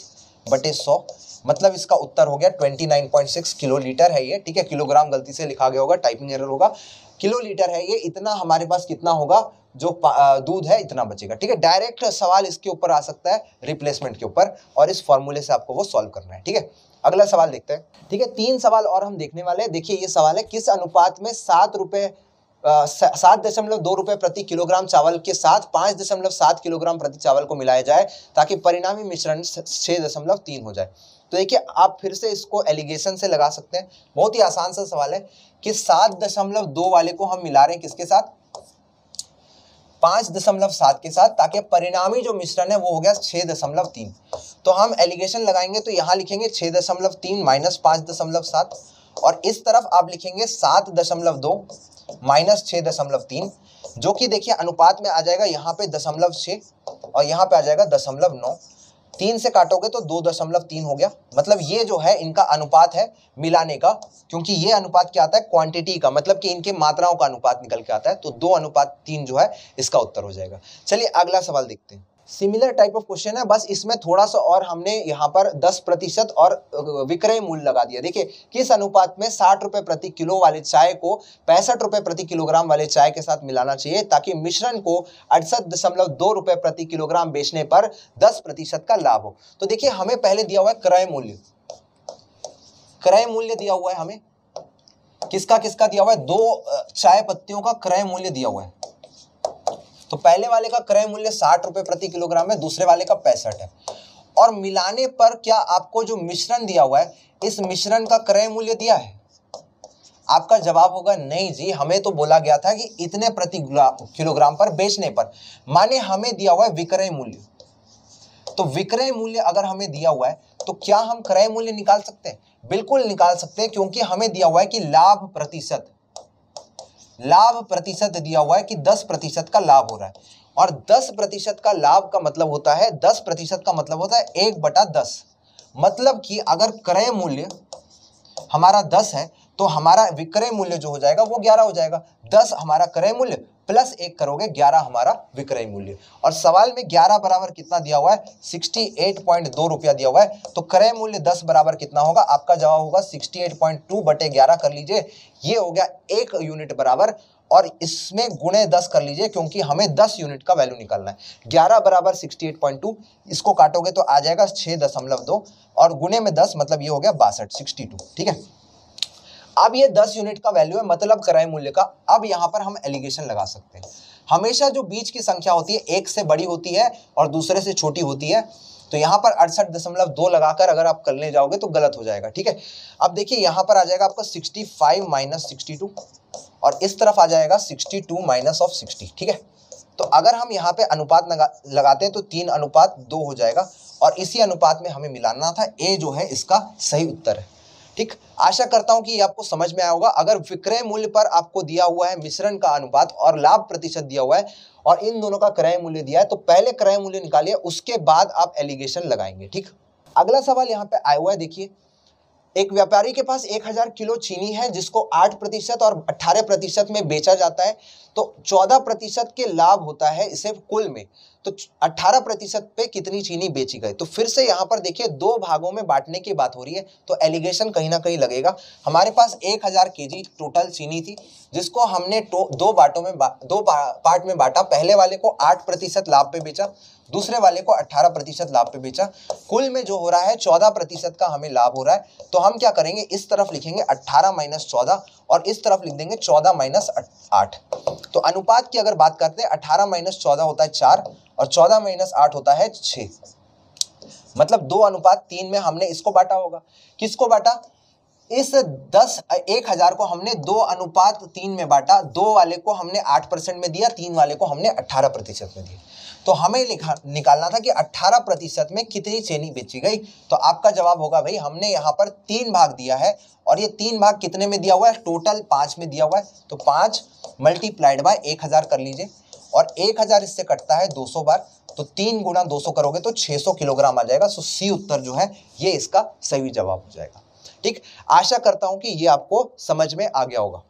बटे सौ, मतलब इसका उत्तर हो गया उनतीस पॉइंट सिक्स किलोलीटर है ये। ठीक है, किलोग्राम गलती से लिखा गया होगा, टाइपिंग एरर होगा, किलोलीटर है ये। इतना हमारे पास कितना होगा जो दूध है, इतना बचेगा। ठीक है, डायरेक्ट सवाल इसके ऊपर आ सकता है रिप्लेसमेंट के ऊपर, और इस फॉर्मूले से आपको वो सॉल्व करना है। ठीक है, अगला सवाल देखते हैं। ठीक है, तीन सवाल और हम देखने वाले हैं। देखिए ये सवाल है, किस अनुपात में सात रुपये सात दशमलव दो रुपये प्रति किलोग्राम चावल के साथ पाँच दशमलव सात किलोग्राम प्रति चावल को मिलाया जाए ताकि परिणामी मिश्रण छः दशमलव तीन हो जाए। तो देखिए आप फिर से इसको एलिगेशन से लगा सकते हैं, बहुत ही आसान सा सवाल है कि सात दशमलव दो वाले को हम मिला रहे हैं किसके साथ, पाँच दशमलव सात के साथ, ताकि परिणामी जो मिश्रण है वो हो गया छः दशमलव तीन। तो हम एलिगेशन लगाएंगे तो यहाँ लिखेंगे छः दशमलव तीन माइनस पाँच दशमलव सात, और इस तरफ आप लिखेंगे सात दशमलव दो माइनस छः दशमलव तीन, जो कि देखिए अनुपात में आ जाएगा यहाँ पे दशमलव छः और यहाँ पे आ जाएगा दशमलव नौ। तीन से काटोगे तो दो दशमलव तीन हो गया, मतलब ये जो है इनका अनुपात है मिलाने का, क्योंकि ये अनुपात क्या आता है, क्वांटिटी का, मतलब कि इनके मात्राओं का अनुपात निकल के आता है। तो दो अनुपात तीन जो है इसका उत्तर हो जाएगा। चलिए अगला सवाल देखते हैं। सिमिलर टाइप ऑफ क्वेश्चन है, बस इसमें थोड़ा सा और हमने यहाँ पर दस प्रतिशत और विक्रय मूल्य लगा दिया। देखिए किस अनुपात में साठ रुपये प्रति किलो वाले चाय को पैंसठ रुपये प्रति किलोग्राम वाले चाय के साथ मिलाना चाहिए ताकि मिश्रण को अड़सठ दशमलव दो रुपये प्रति किलोग्राम बेचने पर दस प्रतिशत का लाभ हो। तो देखिए हमें पहले दिया हुआ है क्रय मूल्य, क्रय मूल्य दिया हुआ है हमें, किसका किसका दिया हुआ है, दो चाय पत्तियों का क्रय मूल्य दिया हुआ है। तो पहले वाले का क्रय मूल्य साठ रुपए प्रति किलोग्राम है, दूसरे वाले का पैंसठ है, और मिलाने पर क्या आपको जो मिश्रण दिया हुआ है इस मिश्रण का क्रय मूल्य दिया है? आपका जवाब होगा नहीं जी, हमें तो बोला गया था कि इतने प्रति किलोग्राम पर बेचने पर, माने हमें दिया हुआ है विक्रय मूल्य। तो विक्रय मूल्य अगर हमें दिया हुआ है तो क्या हम क्रय मूल्य निकाल सकते हैं? बिल्कुल निकाल सकते हैं, क्योंकि हमें दिया हुआ है कि लाभ प्रतिशत, लाभ प्रतिशत दिया हुआ है कि दस प्रतिशत का लाभ हो रहा है, और दस प्रतिशत का लाभ का मतलब होता है, दस प्रतिशत का मतलब होता है एक बटा दस, मतलब कि अगर क्रय मूल्य हमारा दस है तो हमारा विक्रय मूल्य जो हो जाएगा वो ग्यारह हो जाएगा। दस हमारा क्रय मूल्य प्लस एक करोगे ग्यारह हमारा विक्रय मूल्य, और सवाल में ग्यारह बराबर कितना दिया हुआ है, सिक्सटी एट पॉइंट दो रुपया दिया हुआ है। तो क्रय मूल्य दस बराबर कितना होगा, आपका जवाब होगा सिक्सटी एट पॉइंट टू बटे ग्यारह कर लीजिए, ये हो गया एक यूनिट बराबर, और इसमें गुणे दस कर लीजिए क्योंकि हमें दस यूनिट का वैल्यू निकालना है। ग्यारह बराबर सिक्सटी एट पॉइंट टू, इसको काटोगे तो आ जाएगा छः दशमलव दो, और गुणे में दस मतलब ये हो गया बासठ, सिक्सटी टू। ठीक है, अब ये दस यूनिट का वैल्यू है, मतलब क्रय मूल्य का। अब यहाँ पर हम एलिगेशन लगा सकते हैं। हमेशा जो बीच की संख्या होती है एक से बड़ी होती है और दूसरे से छोटी होती है, तो यहाँ पर अड़सठ दशमलव दो लगाकर अगर आप करने जाओगे तो गलत हो जाएगा। ठीक है, अब देखिए यहाँ पर आ जाएगा आपका sixty five minus sixty two, और इस तरफ आ जाएगा sixty two minus of sixty. ठीक है, तो अगर हम यहाँ पे अनुपात लगा लगाते हैं तो तीन अनुपात दो हो जाएगा, और इसी अनुपात में हमें मिलाना था। ए जो है इसका सही उत्तर है। ठीक, आशा करता हूं कि ये आपको समझ में आया होगा। अगर विक्रय मूल्य पर आपको दिया हुआ है मिश्रण का अनुपात और लाभ प्रतिशत दिया हुआ है, और इन दोनों का क्रय मूल्य दिया है, तो पहले क्रय मूल्य निकालिए, उसके बाद आप एलिगेशन लगाएंगे। ठीक, अगला सवाल यहाँ पे आया हुआ है। देखिए एक व्यापारी के पास एक हजार किलो चीनी है जिसको आठ प्रतिशत और अट्ठारह प्रतिशत में बेचा जाता है, तो चौदह प्रतिशत के लाभ होता है इसे कुल में। तो अट्ठारह प्रतिशत पे कितनी चीनी बेची गई? तो फिर से यहाँ पर देखिए दो भागों में बांटने की बात हो रही है, तो एलिगेशन कहीं ना कहीं लगेगा। हमारे पास एक हजार के जी टोटल चीनी थी जिसको हमने दो बांटों में दो पार्ट में बांटा। पहले वाले को आठ प्रतिशत लाभ पे बेचा, दूसरे वाले को अट्ठारह प्रतिशत लाभ पे बेचा। कुल में जो हो रहा है चौदह प्रतिशत का हमें लाभ हो रहा है, तो हम क्या करेंगे, इस तरफ लिखेंगे अट्ठारह माइनस चौदह और इस तरफ लिख देंगे चौदह माइनस आठ। तो अनुपात की अगर बात करते हैं, अट्ठारह माइनस चौदह होता है चार और चौदह माइनस आठ होता है छः, मतलब दो अनुपात तीन में हमने इसको बांटा होगा। किसको बांटा? इस दस एक हजार को हमने दो अनुपात तीन में बांटा। दो वाले को हमने आठ परसेंट में दिया, तीन वाले को हमने अट्ठारह प्रतिशत में दिया। तो हमें लिखा निकालना था कि अट्ठारह प्रतिशत में कितनी चीनी बेची गई। तो आपका जवाब होगा भाई हमने यहाँ पर तीन भाग दिया है, और ये तीन भाग कितने में दिया हुआ है, टोटल पाँच में दिया हुआ है। तो पाँच मल्टीप्लाइड बाय एक हज़ार कर लीजिए, और एक हज़ार इससे कटता है दो सौ बार, तो तीन गुना दो सौ करोगे तो छह सौ किलोग्राम आ जाएगा। सो सी उत्तर जो है ये इसका सही जवाब हो जाएगा। ठीक, आशा करता हूं कि ये आपको समझ में आ गया होगा।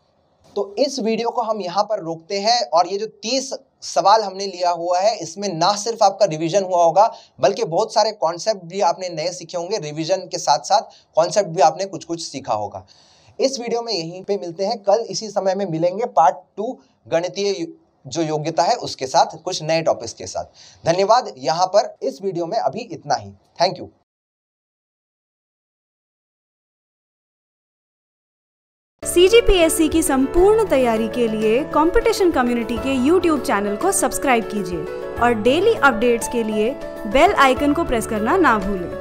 तो इस वीडियो को हम यहाँ पर रोकते हैं और ये जो तीस सवाल हमने लिया हुआ है इसमें ना सिर्फ आपका रिवीजन हुआ होगा बल्कि बहुत सारे कॉन्सेप्ट भी आपने नए सीखे होंगे, रिवीजन के साथ साथ कॉन्सेप्ट भी आपने कुछ कुछ सीखा होगा। इस वीडियो में यहीं पे मिलते हैं, कल इसी समय में मिलेंगे पार्ट टू गणितीय जो योग्यता है उसके साथ, कुछ नए टॉपिक्स के साथ। धन्यवाद। यहाँ पर इस वीडियो में अभी इतना ही। Thank you. सी जी पी एस सी की संपूर्ण तैयारी के लिए कंपटीशन कम्युनिटी के यूट्यूब चैनल को सब्सक्राइब कीजिए और डेली अपडेट्स के लिए बेल आइकन को प्रेस करना ना भूलें।